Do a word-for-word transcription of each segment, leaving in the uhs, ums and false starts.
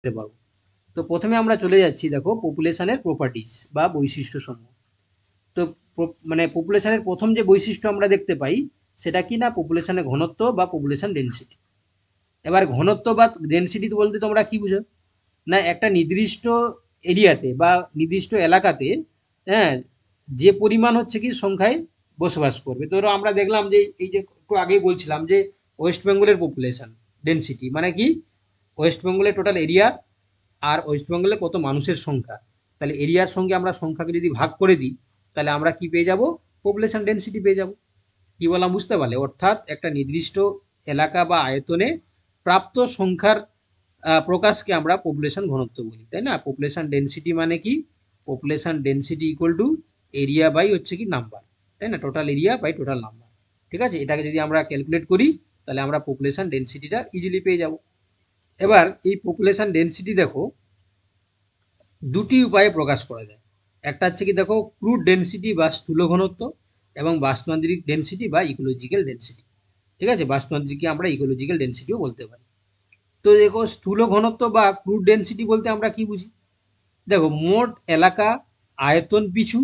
করতে পারবো। তো প্রথমে আমরা চলে যাচ্ছি দেখো পপুলেশনের প্রপার্টিজ বা বৈশিষ্ট্যসমূহ। তো মানে পপুলেশনের প্রথম যে বৈশিষ্ট্য আমরা দেখতে পাই সেটা কি না পপুলেশনের ঘনত্ব বা পপুলেশন ডেনসিটি। এবার ঘনত্ব বা ডেনসিটি বলতে তোমরা কি বুঝো না, একটা নির্দিষ্ট এরিয়াতে বা নির্দিষ্ট এলাকাতে হ্যাঁ যে পরিমাণ হচ্ছে কি সংখ্যায় বসবাস করবে। ধরো আমরা দেখলাম যে এই যে একটু আগেই বলছিলাম যে ওয়েস্ট বেঙ্গলের পপুলেশন ডেনসিটি মানে কি ওয়েস্ট বেঙ্গলের টোটাল এরিয়া আর ওয়েস্ট বেঙ্গলে কত মানুষের সংখ্যা, তাহলে এরিয়ার সঙ্গে আমরা সংখ্যাকে যদি ভাগ করে দিই তাহলে আমরা কি পেয়ে যাব পপুলেশন ডেনসিটি পেয়ে যাব। কি বললাম বুঝতে পারলে, অর্থাৎ একটা নির্দিষ্ট এলাকা বা আয়তনে প্রাপ্ত সংখ্যার প্রকাশকে আমরা পপুলেশন ঘনত্ব বলি, তাই না। পপুলেশন ডেনসিটি মানে কি population density equal to area by হচ্ছে কি নাম্বার, তাই না, total area by total number. ঠিক আছে, এটাকে যদি আমরা ক্যালকুলেট করি তাহলে আমরা পপুলেশন ডেনসিটিটা ইজিলি পেয়ে যাব। এবার এই পপুলেশন ডেনসিটি দেখো দুটি উপায়ে প্রকাশ করা যায়, একটা হচ্ছে কি দেখো ক্রুড ডেনসিটি বা স্থূল ঘনত্ব এবং বাস্তুতান্ত্রিক ডেনসিটি বা ইকোলজিক্যাল ডেনসিটি। ঠিক আছে, বাস্তুতান্ত্রিককে আমরা ইকোলজিক্যাল ডেনসিটিও বলতে পারি। তো দেখো স্থূল ঘনত্ব বা ক্রুড ডেনসিটি বলতে আমরা কি বুঝি, দেখো মোট এলাকা আয়তন পিছু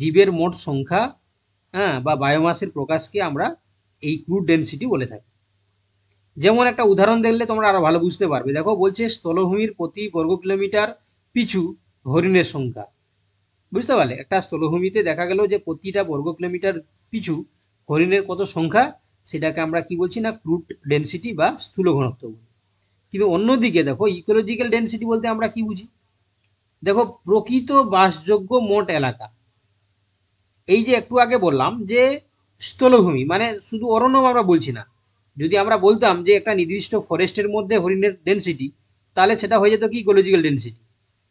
জীবের মোট সংখ্যা হ্যাঁ বা বায়োমাসের প্রকাশকে আমরা এই ক্রুড ডেনসিটি বলে থাকি। যেমন একটা উদাহরণ দেখলে তোমরা আরো ভালো বুঝতে পারবে, দেখো বলছে স্থলভূমির প্রতি বর্গ কিলোমিটার পিছু হরিণের সংখ্যা। বুঝতে পারলে, একটা স্থলভূমিতে দেখা গেল যে প্রতিটা বর্গ কিলোমিটার পিছু হরিণের কত সংখ্যা সেটাকে আমরা কি বলছি না ক্রুড ডেনসিটি বা স্থূল ঘনত্ব বলি। কিন্তু অন্যদিকে দেখো ইকোলজিক্যাল ডেনসিটি বলতে আমরা কি বুঝি, দেখো প্রকৃত বাসযোগ্য মোট এলাকা। এই যে একটু আগে বললাম যে স্থলভূমি মানে শুধু অরণ্য আমরা বলছি না, যদি আমরা বলতাম যে একটা নির্দিষ্ট ফরেস্টের মধ্যে হরিণের ডেনসিটি তাহলে সেটা হয়ে যেত কি ইকোলজিক্যাল ডেনসিটি।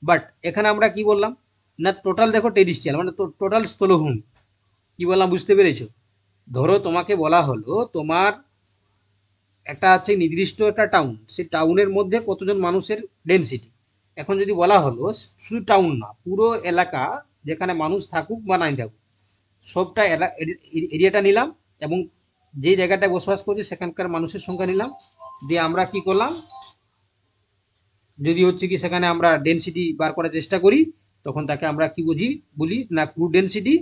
বাট এখানে আমরা কি বললাম না টোটাল দেখো টেরিস্ট্রিয়াল মানে টোটাল স্থলভূমি। কি বললাম বুঝতে পেরেছো, ধরো তোমাকে বলা হলো তোমার একটা আছে নির্দিষ্ট একটা টাউন, সেই টাউনের মধ্যে কতজন মানুষের ডেনসিটি। এখন যদি বলা হলো শুধু টাউন না, পুরো এলাকা যেখানে মানুষ থাকুক বা নাই থাকুক সবটা এরিয়াটা নিলাম এবং যে জায়গাটায় বসবাস করছে সেখানকার মানুষের সংখ্যা নিলাম, দিয়ে আমরা কি করলাম যদি হচ্ছে কি সেখানে আমরা ডেনসিটি বার করার চেষ্টা করি তখন তাকে আমরা কি বুঝি বলি না ক্রুড ডেনসিটি।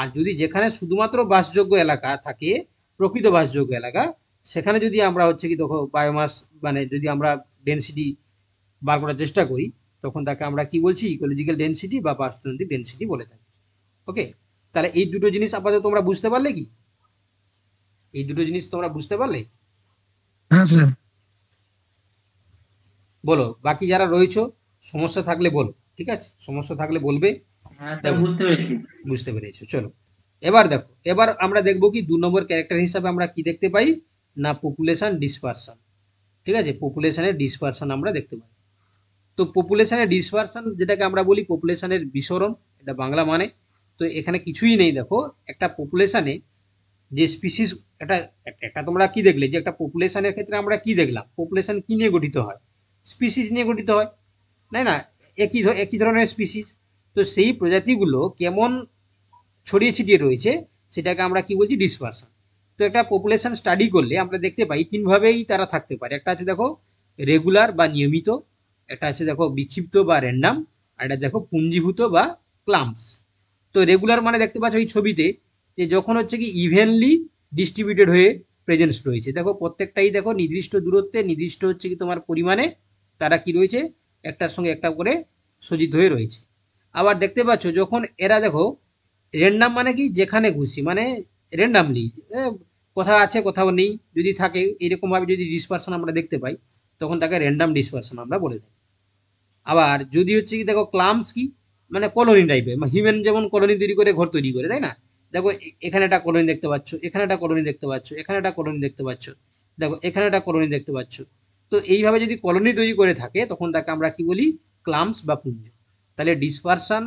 আর যদি যেখানে শুধুমাত্র বাসযোগ্য এলাকা থাকে প্রকৃত বাসযোগ্য এলাকা সেখানে যদি আমরা হচ্ছে কি দেখো বায়োমাস মানে যদি আমরা ডেনসিটি বার করার চেষ্টা করি তখন তাকে আমরা কি বলছি ইকোলজিক্যাল ডেনসিটি বা বাস্তুতান্ত্রিক ডেনসিটি বলে থাকি। ওকে, তাহলে এই দুটো জিনিস আপাতত তোমরা বুঝতে পারলে কি এই দুটো জিনিস তোমরা বুঝতে পারলে? হ্যাঁ স্যার। বলো বাকি যারা রয়েছো সমস্যা থাকলে বলো, ঠিক আছে, সমস্যা থাকলে বলবে। হ্যাঁ বুঝতে পেরেছি, বুঝতে পেরেছো। চলো এবার দেখো এবার আমরা দেখব কি দুই নম্বর ক্যারেক্টার হিসাবে আমরা কি দেখতে পাই না পপুলেশন ডিসপারশন। ঠিক আছে, পপুলেশনের ডিসপারশন আমরা দেখতে পাই। তো পপুলেশনের ডিসপারশন যেটাকে আমরা বলি পপুলেশনের বিসরণ, এটা বাংলা মানে। তো এখানে কিছুই নেই, দেখো একটা পপুলেশনে যে স্পিসিস একটা একটা তোমরা কি দেখলে যে একটা পপুলেশনের ক্ষেত্রে আমরা কি দেখলাম পপুলেশন কি নিয়ে গঠিত হয়, স্পিসিস নিয়ে গঠিত হয়, তাই না, একই একই ধরনের স্পিসিস। তো সেই প্রজাতিগুলো কেমন ছড়িয়ে ছিটিয়ে রয়েছে সেটাকে আমরা কি বলছি ডিসপারশন। তো একটা পপুলেশন স্টাডি করলে আমরা দেখতে পাই তিনভাবেই তারা থাকতে পারে, একটা আছে দেখো রেগুলার বা নিয়মিত, একটা আছে দেখো বিক্ষিপ্ত বা র্যান্ডাম, আর একটা দেখো পুঞ্জীভূত বা ক্লাম্পস। তো রেগুলার মানে দেখতে পাচ্ছ এই ছবিতে যে যখন হচ্ছে কি ইভেনলি ডিস্ট্রিবিউটেড হয়ে প্রেজেন্স রয়েছে, দেখো প্রত্যেকটাই দেখো নির্দিষ্ট দূরত্বে নির্দিষ্ট হচ্ছে কি তোমার পরিমাণে তারা কি রয়েছে একটার সঙ্গে একটা করে সজ্জিত হয়ে রয়েছে। আবার দেখতে পাচ্ছ যখন এরা দেখো র্যান্ডাম মানে কি যেখানে খুশি মানে র্যান্ডামলি কোথাও আছে কোথাও নেই যদি থাকে, এরকমভাবে যদি ডিসপারশন আমরা দেখতে পাই তখন তাকে র্যান্ডাম ডিসপারশন আমরা বলে থাকি। আবার যদি হচ্ছে কি দেখো ক্লাম্পস কি মানে কলোনি টাইপের, হিউম্যান যেমন কলোনি তৈরি করে ঘর তৈরি করে, তাই না, দেখো এখানে একটা কলোনি দেখতে পাচ্ছ, এখানে একটা কলোনি দেখতে পাচ্ছ, এখানে একটা কলোনি দেখতে পাচ্ছ, দেখো এখানে একটা কলোনি দেখতে পাচ্ছ। তো এইভাবে যদি কলোনি তৈরি করে থাকে তখন তাকে আমরা কি বলি ক্লাম্পস বা পুঞ্জ। তাহলে ডিসপারশন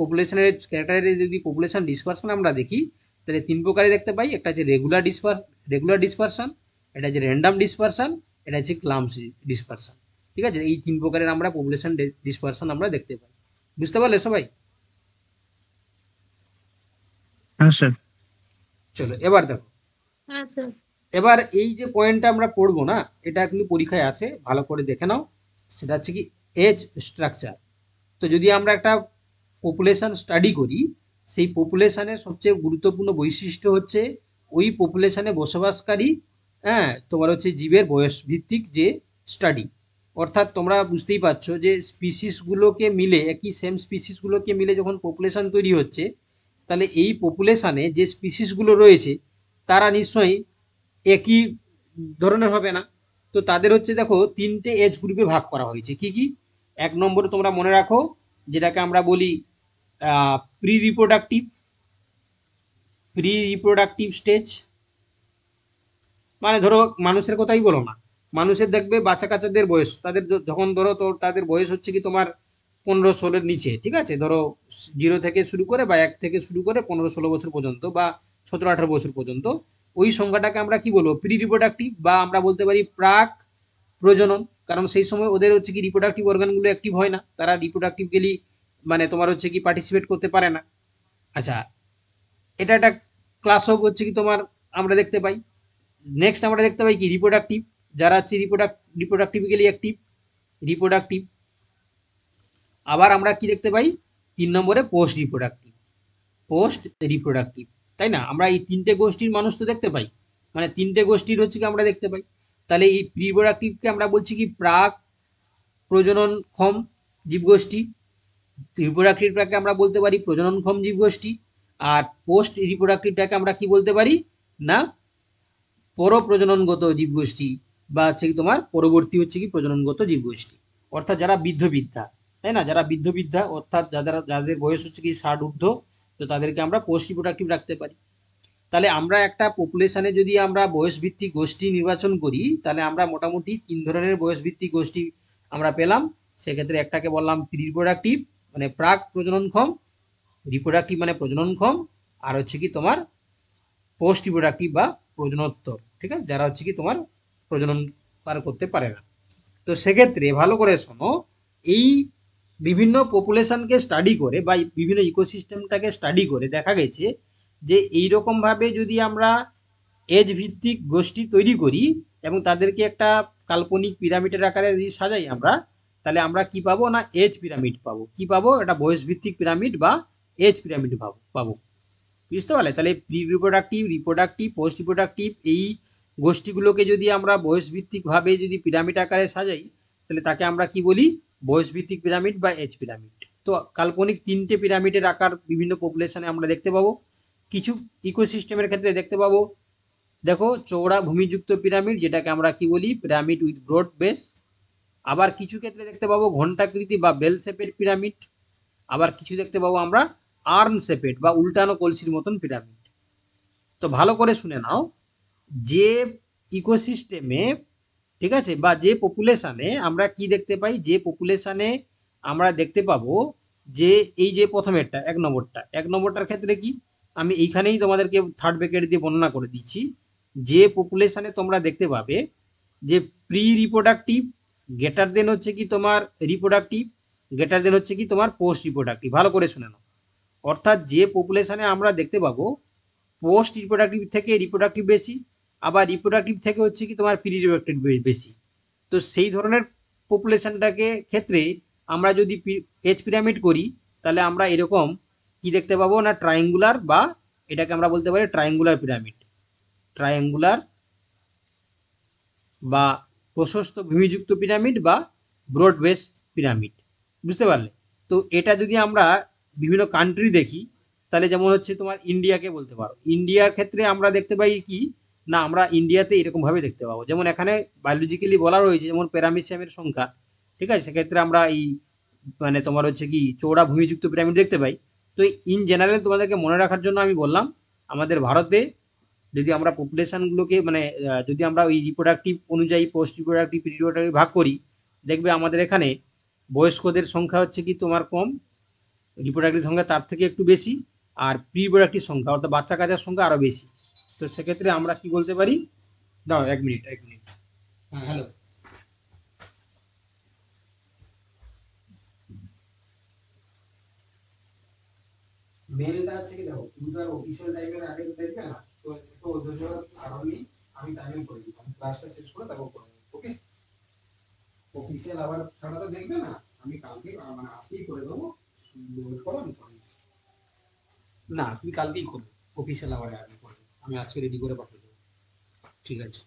পপুলেশনের ক্যারেক্টারে যদি পপুলেশন ডিসপারশন আমরা দেখি তাহলে তিন প্রকারে দেখতে পাই, একটা হচ্ছে রেগুলার ডিসপার রেগুলার ডিসপারশন, এটা হচ্ছে র্যান্ডাম ডিসপারশন, এটা হচ্ছে ক্লাম্পস ডিসপারশন। ঠিক আছে, এই তিন প্রকারের আমরা পপুলেশন ডিসপারশন আমরা দেখতে পাই। বুঝতে পারলে সবাই? হ্যাঁ স্যার। চলো এবার দেখো হ্যাঁ স্যার, এবার এই যে পয়েন্টটা আমরা পড়বো না এটা কিন্তু পরীক্ষায় আসে, ভালো করে দেখে নাও সেটা হচ্ছে কি এজ স্ট্রাকচার। তো যদি আমরা একটা পপুলেশন স্টাডি করি, সেই পপুলেশনের সবচেয়ে গুরুত্বপূর্ণ বৈশিষ্ট্য হচ্ছে ওই পপুলেশনে বসবাসকারী হ্যাঁ তোমার হচ্ছে জীবের বয়স ভিত্তিক যে স্টাডি, অর্থাৎ তোমরা বুঝতেই পারছো যে স্পিসিসগুলোকে মিলে একই সেম স্পিসিসগুলোকে মিলে যখন পপুলেশন তৈরি হচ্ছে তাহলে এই পপুলেশনে যে স্পিসিসগুলো রয়েছে তারা নিশ্চয়ই একই ধরনের হবে না। তো তাদের হচ্ছে দেখো তিনটে এজ গ্রুপে ভাগ করা হয়েছে, কি কি? এক নম্বর তোমরা মনে রাখো যেটাকে আমরা বলি pre reproductive pre reproductive stage, মানে ধরো মানুষের কথাই বলো না, মানুষের দেখবে বাচ্চা কাচ্চাদের বয়স তাদের যখন ধরো তো তাদের বয়স হচ্ছে কি তোমার পনেরো ষোলোর নিচে, ঠিক আছে, ধরো জিরো থেকে শুরু করে বা এক থেকে শুরু করে পনেরো ষোলো বছর পর্যন্ত বা সতেরো আঠারো বছর পর্যন্ত, ওই সংখ্যাটাকে আমরা কি বলবো প্রি রিপ্রোডাক্টিভ বা আমরা বলতে পারি প্রাক প্রজনন। কারণ সেই সময় ওদের হচ্ছে কি রিপ্রোডাক্টিভ অর্গানগুলো অ্যাক্টিভ হয় না, তারা রিপ্রোডাক্টিভ গেলি মানে তোমার হচ্ছে কি পার্টিসিপেট করতে পারে না। আচ্ছা, এটা একটা ক্লাস অফ হচ্ছে কি তোমার আমরা দেখতে পাই। নেক্সট আমরা দেখতে পাই কি রিপ্রোডাক্টিভ, যারা হচ্ছে রিপ্রোডাক্ট রিপ্রোডাক্টিভলি অ্যাক্টিভ রিপ্রোডাক্টিভ। আবার আমরা কি দেখতে পাই তিন নম্বরে পোস্ট রিপ্রোডাক্টিভ পোস্ট রিপ্রোডাক্টিভ তাই না? আমরা এই তিনটে গোষ্ঠীর মানুষ তো দেখতে পাই, মানে তিনটে গোষ্ঠীর হচ্ছে কি আমরা দেখতে পাই। তাহলে এই প্রি রিপ্রোডাক্টিভকে আমরা বলছি কি প্রাক প্রজননক্ষম জীবগোষ্ঠী, রিপ্রোডাক্টিভটাকে আমরা বলতে পারি প্রজননক্ষম জীবগোষ্ঠী, আর পোস্ট রিপ্রোডাক্টিভটাকে আমরা কি বলতে পারি না পরপ্রজননগত জীবগোষ্ঠী বা হচ্ছে কি তোমার পরবর্তী হচ্ছে কি প্রজননগত জীবগোষ্ঠী, অর্থাৎ যারা বৃদ্ধবিদ্যা তাই না, যারা বৃদ্ধবিদ্যা অর্থাৎ যাদের যাদের বয়স হচ্ছে কি ষাট ঊর্ধ্ব, তো তাদেরকে আমরা পোস্ট রিপ্রোডাক্টিভ রাখতে পারি। তাহলে আমরা একটা পপুলেশনে যদি আমরা বয়সভিত্তিক গোষ্ঠী নির্বাচন করি তাহলে আমরা মোটামুটি তিন ধরনের বয়সভিত্তিক গোষ্ঠী আমরা পেলাম। সেক্ষেত্রে একটাকে বললাম প্রি রিপ্রোডাক্টিভ মানে প্রাক প্রজননক্ষম, রিপ্রোডাক্টিভ মানে প্রজননক্ষম, আর হচ্ছে কি তোমার পোস্ট রিপ্রোডাক্টিভ বা প্রজনোত্তর, ঠিক আছে, যারা হচ্ছে কি তোমার প্রজনন পার করতে পারে না। তো সেক্ষেত্রে ভালো করে শোনো, এই বিভিন্ন পপুলেশনকে স্টাডি করে বা বিভিন্ন ইকোসিস্টেমটাকে স্টাডি করে দেখা গেছে যে এইরকমভাবে যদি আমরা এজ ভিত্তিক গোষ্ঠী তৈরি করি এবং তাদেরকে একটা কাল্পনিক পিরামিডের আকারে যদি সাজাই আমরা, তাহলে আমরা কি পাবো না এজ পিরামিড পাবো। কি পাবো? এটা বয়স ভিত্তিক পিরামিড বা এজ পিরামিড পাবো, বুঝতে পারলে? তাহলে pre reproductive, reproductive, post reproductive এই গোষ্ঠীগুলোকে যদি আমরা বয়সভিত্তিকভাবে যদি পিরামিড আকারে সাজাই তাহলে তাকে আমরা কি বলি বয়সভিত্তিক পিরামিড বা এজ পিরামিড। তো কাল্পনিক তিনটে পিরামিডের আকার বিভিন্ন পপুলেশনে আমরা দেখতে পাবো। কিছু ইকোসিস্টেমের ক্ষেত্রে দেখতে পাবো, দেখো চৌড়া ভূমিযুক্ত পিরামিড যেটাকে আমরা কি বলি পিরামিড উইথ ব্রড বেস। আবার কিছু ক্ষেত্রে দেখতে পাবো ঘণ্টাকৃতি বা বেল শেপের পিরামিড। আবার কিছু দেখতে পাবো আমরা আর্ন শেপেড বা উল্টানো কলসির মতন পিরামিড। তো ভালো করে শুনে নাও, যে ইকোসিস্টেমে ঠিক আছে বা যে পপুলেশানে আমরা কি দেখতে পাই, যে পপুলেশানে আমরা দেখতে পাবো যে এই যে প্রথমেরটা এক নম্বরটা এক নম্বরটার ক্ষেত্রে কি আমি এইখানেই তোমাদেরকে থার্ড ব্র্যাকেট দিয়ে বর্ণনা করে দিচ্ছি, যে পপুলেশানে তোমরা দেখতে পাবে যে প্রি রিপ্রোডাক্টিভ গ্রেটার দেন হচ্ছে কি তোমার রিপ্রোডাক্টিভ গ্রেটার দেন হচ্ছে কি তোমার পোস্ট রিপ্রোডাক্টিভ। ভালো করে শুনে নাও, অর্থাৎ যে পপুলেশানে আমরা দেখতে পাবো পোস্ট রিপ্রোডাক্টিভ থেকে রিপ্রোডাক্টিভ বেশি, আবার রিপ্রোডাক্টিভ থেকে হচ্ছে কি তোমার প্রি রিপ্রোডাক্টিভ বেশি। তো সেই ধরনের পপুলেশনটাকে ক্ষেত্রে আমরা যদি এজ পিরামিড করি তাহলে আমরা এরকম কি দেখতে পাবো না ট্রায়াঙ্গুলার বা এটাকে আমরা বলতে পারি ট্রায়াঙ্গুলার পিরামিড, ট্রায়াঙ্গুলার বা প্রশস্ত ভূমিযুক্ত পিরামিড বা ব্রড বেস পিরামিড, বুঝতে পারলে? তো এটা যদি আমরা বিভিন্ন কান্ট্রি দেখি তাহলে যেমন হচ্ছে তোমার ইন্ডিয়াকে বলতে পারো, ইন্ডিয়ার ক্ষেত্রে আমরা দেখতে পাই কি না আমরা ইন্ডিয়াতে এরকমভাবে দেখতে পাবো, যেমন এখানে বায়োলজিক্যালি বলা রয়েছে যেমন প্যারামিসিয়ামের সংখ্যা, ঠিক আছে, সেক্ষেত্রে আমরা এই মানে তোমার হচ্ছে কি চৌড়া ভূমিযুক্ত পিরামিড দেখতে পাই। তো ইন জেনারেল তোমাদেরকে মনে রাখার জন্য আমি বললাম আমাদের ভারতে যদি আমরা পপুলেশনগুলোকে মানে যদি আমরা ওই রিপ্রোডাক্টিভ অনুযায়ী পোস্ট রিপ্রোডাক্টিভ রিপ্রোডাক্টিভ ভাগ করি, দেখবে আমাদের এখানে বয়স্কদের সংখ্যা হচ্ছে কি তোমার কম, রিপ্রোডাক্টিভ সংখ্যা তার থেকে একটু বেশি, আর প্রি রিপ্রোডাক্টিভ সংখ্যা অর্থাৎ বাচ্চা কাচ্চার সংখ্যা আরও বেশি। তো সেক্ষেত্রে আমরা কি বলতে পারি দাও এক মিনিট এক মিনিট হ্যাঁ হ্যালো মেলটা আছে কি দাও তুমি আর অফিসিয়াল টাইমের আগে দেখবে না, তো একটু অধৈর্য আর আমি আমি টাইমে করে দিই, ক্লাসটা শেষ করে তারপর করব, ওকে। অফিসিয়াল আবার ছাড়াটা দেখবে না, আমি কালকে মানে আজকেই করে দেবো, লোড করো আমি করে দিচ্ছি। না তুমি কালকেই করো, অফিসিয়াল আবার আমি করবো, আমি আজকে রেডি করে পাঠিয়ে দেবো। ঠিক আছে।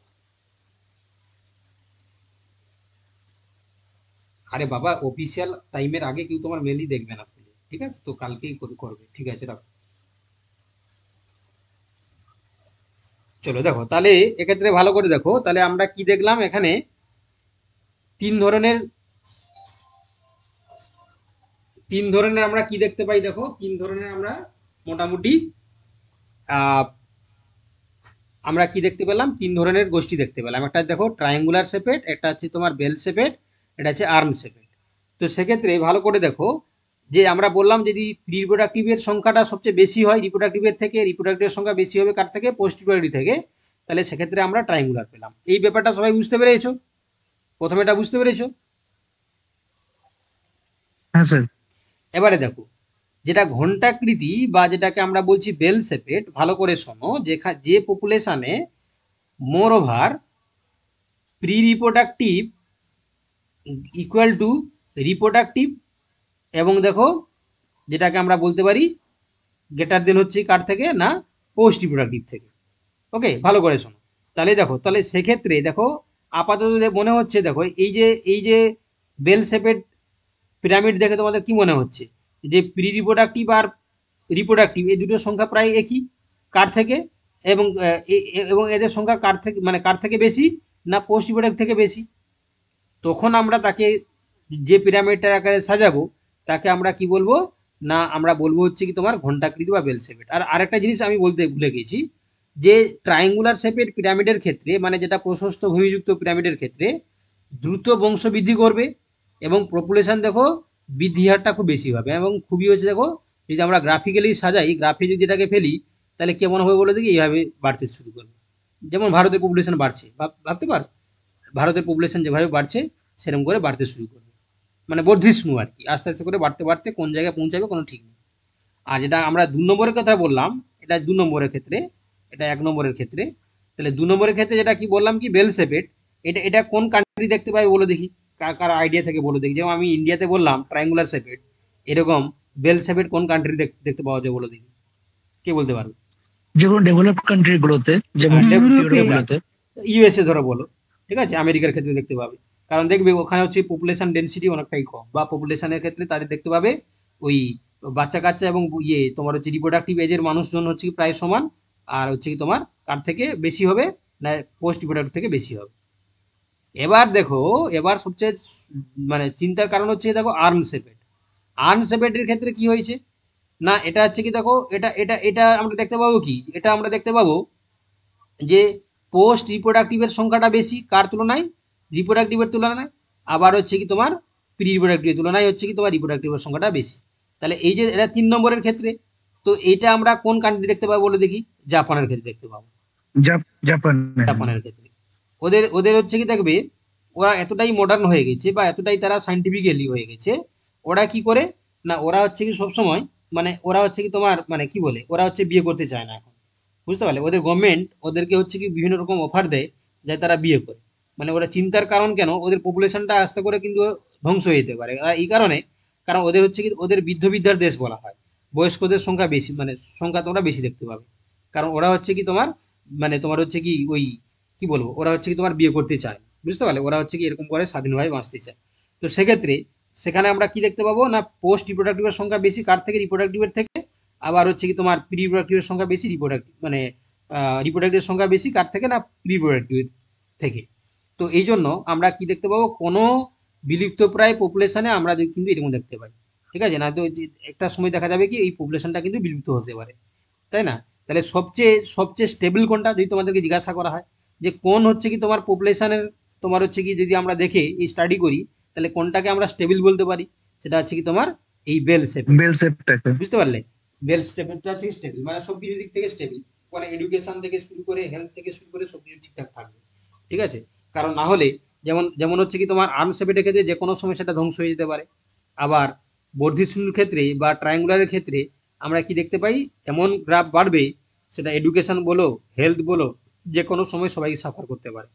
আরে বাবা অফিসিয়াল টাইমের আগে কেউ তোমার মেলই দেখবে না, ঠিক আছে? তো কালকেই করবে। ঠিক আছে রাখো। চলো দেখো তাহলে এক্ষেত্রে ভালো করে দেখো, তাহলে আমরা কি দেখলাম এখানে তিন ধরনের তিন ধরনের আমরা কি দেখতে পাই, দেখো তিন ধরনের আমরা মোটামুটি আমরা কি দেখতে পেলাম, তিন ধরনের গোষ্ঠী দেখতে পেলাম। একটা দেখো ট্রায়াঙ্গুলার শেপেড, একটা হচ্ছে তোমার বেল শেপেড, এটা হচ্ছে আর্ম শেপেড। তো সেক্ষেত্রে ভালো করে দেখো যে আমরা বললাম যদি রিপ্রোডাক্টিভের সংখ্যাটা সবচেয়ে বেশি হয়, রিপ্রোডাক্টিভের থেকে রিপ্রোডাক্টিভের সংখ্যা বেশি হবে কার থেকে, পোস্টিপিউরি থেকে, তাহলে সেক্ষেত্রে আমরা ট্রায়াঙ্গুলার পেলাম। এই ব্যাপারটা সবাই বুঝতে পেরেছো? প্রথমে এটা বুঝতে পেরেছো? হ্যাঁ স্যার। এবারে দেখো যেটা ঘণ্টাকৃতি বা যেটাকে আমরা বলছি বেল শেপেড, ভালো করে শোনো, যেখানে যে পপুলেশনে more over pre reproductive equal to reproductive, এবং দেখো যেটাকে আমরা বলতে পারি গ্রেটার দেন হচ্ছে কার থেকে না, পোস্ট রিপ্রোডাক্টিভ থেকে। ওকে ভালো করে শোনো। তাহলে দেখো তাহলে সেক্ষেত্রে দেখো আপাতত মনে হচ্ছে দেখো এই যে এই যে বেল শেপেড পিরামিড দেখে তোমাদের কি মনে হচ্ছে যে প্রি রিপ্রোডাক্টিভ আর রিপ্রোডাক্টিভ এই দুটোর সংখ্যা প্রায় একই কার থেকে, এবং এবং এদের সংখ্যা কার থেকে মানে কার থেকে বেশি না, পোস্ট রিপ্রোডাক্টিভ থেকে বেশি। তখন আমরা তাকে যে পিরামিডটার আকারে সাজাবো তাকে আমরা কি বলবো না, আমরা বলবো হচ্ছে কি তোমার ঘণ্টাকৃতি বা বেল শেপেড। আর আরেকটা জিনিস আমি বলতে ভুলে গেছি যে ট্রায়াঙ্গুলার শেপেড পিরামিডের ক্ষেত্রে মানে যেটা প্রশস্ত ভূমিযুক্ত পিরামিডের ক্ষেত্রে দ্রুত বংশবৃদ্ধি করবে এবং পপুলেশন দেখো বৃদ্ধি হারটা খুব বেশি হবে, এবং খুবই হচ্ছে দেখো যদি আমরা গ্রাফিক্যালি সাজাই, গ্রাফে যদি এটাকে ফেলি তাহলে কেমন হবে বলে দেখি, এইভাবে বাড়তে শুরু করবে। যেমন ভারতের পপুলেশন বাড়ছে, ভাবতে পারো ভারতের পপুলেশন যেভাবে বাড়ছে সেরকম করে বাড়তে শুরু করবে, মানে বর্ধিষ্ণু আর কি, আস্তে আস্তে করে বাড়তে বাড়তে কোন জায়গায় পৌঁছাবে কোনো ঠিক নেই। আর যেটা আমরা দু নম্বরের কথা বললাম, এটা দু নম্বরের ক্ষেত্রে, এটা এক নম্বরের ক্ষেত্রে। তাহলে দু নম্বরের ক্ষেত্রে যেটা কি বললাম কি বেল শেপেড, এটা এটা কোন কান্ট্রি দেখতে পাই বলো দেখি, কার কার আইডিয়া থেকে বলো দেখি। যেমন আমি ইন্ডিয়াতে বললাম ট্রায়াঙ্গুলার শেপেড, এরকম বেল শেপেড কোন কান্ট্রি দেখতে পাওয়া যায় বলো দেখি, কে বলতে পারবে? যেমন ডেভেলপড কান্ট্রিগুলোতে, যেমন ইউএসএ ধরো বলো, ঠিক আছে, আমেরিকার ক্ষেত্রে দেখতে পাবে, কারণ দেখবে ওখানে হচ্ছে পপুলেশন ডেন্সিটি অনেকটাই কম, বা পপুলেশনের ক্ষেত্রে তাদের দেখতে পাবে ওই বাচ্চা কাচ্চা এবং ইয়ে তোমার হচ্ছে রিপ্রোডাক্টিভ এজের মানুষজন হচ্ছে প্রায় সমান, আর হচ্ছে কি তোমার কার থেকে বেশি হবে না, পোস্ট রিপ্রোডাক্টিভ থেকে বেশি হবে। এবার দেখো এবার সবচেয়ে মানে চিন্তার কারণ হচ্ছে দেখো আর্ম শেপেড, আর্ম শেপেডের ক্ষেত্রে কি হয়েছে না, এটা হচ্ছে কি দেখো এটা এটা এটা আমরা দেখতে পাবো কি, এটা আমরা দেখতে পাবো যে পোস্ট রিপ্রোডাক্টিভের সংখ্যাটা বেশি কার তুলনায়, রিপ্রোডাক্টিভের তুলনায়, আবার হচ্ছে কি তোমার প্রি রিপ্রোডাক্টিভের তুলনায় হচ্ছে কি তোমার রিপ্রোডাক্টিভের সংখ্যাটা বেশি। তাহলে এই যে এটা তিন নম্বরের ক্ষেত্রে, তো এইটা আমরা কোন কান্ট্রি দেখতে পাবো বলে দেখি, জাপানের ক্ষেত্রে দেখতে পাবো। জাপান জাপানের ক্ষেত্রে ওদের ওদের হচ্ছে কি দেখবে ওরা এতটাই মডার্ন হয়ে গেছে বা এতটাই তারা সায়েন্টিফিক্যালি হয়ে গেছে, ওরা কি করে না ওরা হচ্ছে কি সবসময় মানে ওরা হচ্ছে কি তোমার মানে কি বলে ওরা হচ্ছে বিয়ে করতে চায় না এখন, বুঝতে পারলে? ওদের গভর্নমেন্ট ওদেরকে হচ্ছে কি বিভিন্ন রকম অফার দেয় যাতে তারা বিয়ে করে, মানে ওরা চিন্তার কারণ কেন ওদের পপুলেশনটা আস্তে করে কিন্তু ধ্বংস হয়ে যেতে পারে এই কারণে, কারণ ওদের হচ্ছে কি ওদের বৃদ্ধ বৃদ্ধার দেশ বলা হয়, বয়স্কদের সংখ্যা বেশি মানে সংখ্যা তোমরা বেশি দেখতে পাবে, কারণ ওরা হচ্ছে কি তোমার মানে তোমার হচ্ছে কি ওই কি বলবো ওরা হচ্ছে কি তোমার বিয়ে করতে চায়, বুঝতে পারলে? ওরা হচ্ছে কি এরকম করে স্বাধীনভাবে বাঁচতে চায়। তো সেক্ষেত্রে সেখানে আমরা কি দেখতে পাবো না পোস্ট রিপ্রোডাক্টিভের সংখ্যা বেশি কার থেকে, রিপ্রোডাক্টিভের থেকে, আবার হচ্ছে কি তোমার প্রি রিপ্রোডাক্টিভের সংখ্যা বেশি রিপ্রোডাক্টিভ মানে রিপ্রোডাক্টিভের সংখ্যা বেশি কার থেকে না, প্রি রিপ্রোডাক্টিভ থেকে। তো এই জন্য আমরা কি দেখতে পাবো কোনো বিলুপ্তপ্রায় পপুলেশনে আমরা কিন্তু এরকম দেখতে পাই, ঠিক আছে না? তো একটা সময় দেখা যাবে কি এই পপুলেশনটা কিন্তু বিলুপ্ত হতে পারে, তাই না? তাহলে সবচেয়ে সবচেয়ে স্টেবল কোনটা যদি তোমাদেরকে জিজ্ঞাসা করা হয় যে কোন হচ্ছে কি তোমার পপুলেশনের তোমার হচ্ছে কি যদি আমরা দেখে এই স্টাডি করি তাহলে কোনটাকে আমরা স্টেবল বলতে পারি, সেটা হচ্ছে কি তোমার এই বেল শেপ, বেল শেপটা, বুঝতে পারলে? বেল শেপটা হচ্ছে স্টেবল, মানে সবকিছু দিক থেকে স্টেবল, মানে এডুকেশন থেকে শুরু করে হেলথ থেকে শুরু করে সবকিছু ঠিকঠাক থাকবে, ঠিক আছে? কারণ না হলে যেমন যেমন হচ্ছে কি তোমার আর্ম শেপেডের ক্ষেত্রে যে কোনো সময় সেটা ধ্বংস হয়ে যেতে পারে, আবার বর্ধিষ্ণুর ক্ষেত্রে বা ট্রায়াঙ্গুলারের ক্ষেত্রে আমরা কি দেখতে পাই এমন গ্রাফ বাড়বে, সেটা এডুকেশন বলো, হেলথ বলো, যে কোনো সময় সবাই সাফার করতে পারে,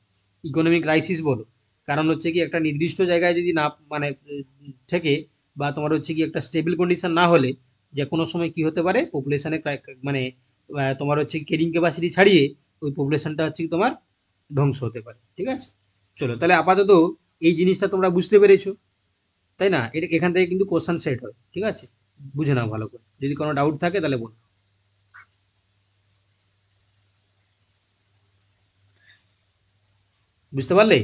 ইকোনমিক ক্রাইসিস বলো, कारण হচ্ছে কি একটা নির্দিষ্ট জায়গায় যদি না মানে থেকে বা তোমার হচ্ছে কি একটা স্টেবল কন্ডিশন না হলে যে কোনো সময় কি হতে পারে পপুলেশনে মানে তোমার হচ্ছে কেরিং ক্যাপাসিটি ছাড়িয়ে ওই পপুলেশনটা হচ্ছে কি তোমার ধ্বংস হতে পারে। ঠিক আছে, চলো তাহলে আপাতত এই জিনিসটা তোমরা বুঝতে পেরেছো, তাই না? এটা এখান থেকে কিন্তু কোশ্চেন সেট হয়। ঠিক আছে, বুঝে নাও ভালো করে, যদি কোনো ডাউট থাকে তাহলে বলো। বুঝতে পারলে?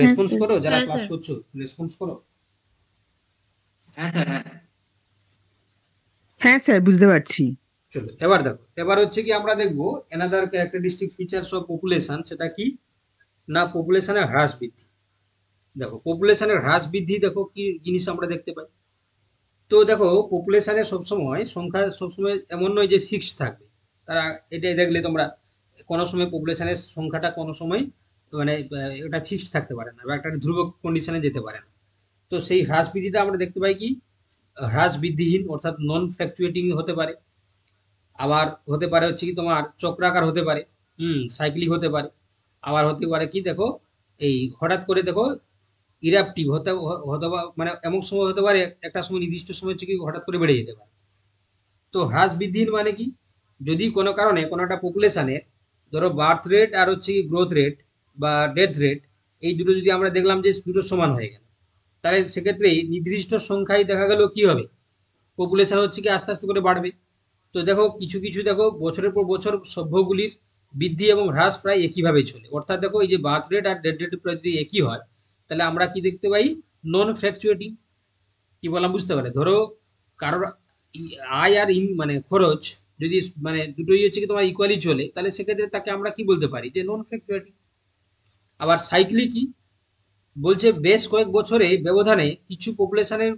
রেসপন্স করো, যারা ক্লাস করছো রেসপন্স করো। হ্যাঁ স্যার, হ্যাঁ স্যার বুঝতে পারছি। চলো এবার দেখো, এবার হচ্ছে কি আমরা দেখব another characteristic features of population, সেটা কি না পপুলেশনের হ্রাস বৃদ্ধি। দেখো পপুলেশনের হ্রাস বৃদ্ধি দেখো কি জিনিস আমরা দেখতে পাই। তো দেখো পপুলেশনে সবসময় সংখ্যা সবসময় এমন নয় যে ফিক্সড থাকবে, তারা এটাই দেখলে তোমরা কোনো সময় পপুলেশনের সংখ্যাটা কোনো সময় মানে এটা ফিক্সড থাকতে পারে না বা একটা ধ্রুবক কন্ডিশনে যেতে পারে না। তো সেই হ্রাস বৃদ্ধিটা আমরা দেখতে পাই কি হ্রাস বৃদ্ধিহীন অর্থাৎ নন ফ্ল্যাকচুয়েটিং হতে পারে, আবার হতে পারে হচ্ছে কি তোমার চক্রাকার হতে পারে, হুম সাইক্লিক হতে পারে, আবার হতে পারে কি দেখো এই হঠাৎ করে দেখো ইরাপটিভ হতে হতে মানে এমন সময় হতে পারে একটা সময় নির্দিষ্ট সময় হচ্ছে কি হঠাৎ করে বেড়ে যেতে পারে। তো হ্রাস বৃদ্ধিহীন মানে কি যদি কোনো কারণে কোনো একটা পপুলেশানের ধরো বার্থ রেট আর হচ্ছে কি গ্রোথ রেট বা ডেথ রেট এই দুটো যদি আমরা দেখলাম যে দুটো সমান হয়ে গেল, তাহলে সেক্ষেত্রে নির্দিষ্ট সংখ্যায় দেখা গেল কি হবে পপুলেশন হচ্ছে কি আস্তে আস্তে করে বাড়বে। তো দেখো কিছু কিছু দেখো বছরের পর বছর সভ্যগুলির বৃদ্ধি এবং হ্রাস প্রায় একইভাবে চলে, অর্থাৎ দেখো এই যে বার্থ রেট আর ডেথ রেট প্রায় যদি একই হয় তাহলে আমরা কি দেখতে পাই নন ফ্ল্যাকচুয়েটিং। কি বললাম বুঝতে পারলে? ধরো কারোর আয় আর ইন মানে খরচ যদি মানে দুটোই হচ্ছে কি তোমার ইকুয়ালি চলে তাহলে সেক্ষেত্রে তাকে আমরা কি বলতে পারি যে নন ফ্ল্যাকচুয়েটিং। আবার সাইক্লিক কি বলছে বেশ কয়েক বছরে ব্যবধানে কিছু পপুলেশনের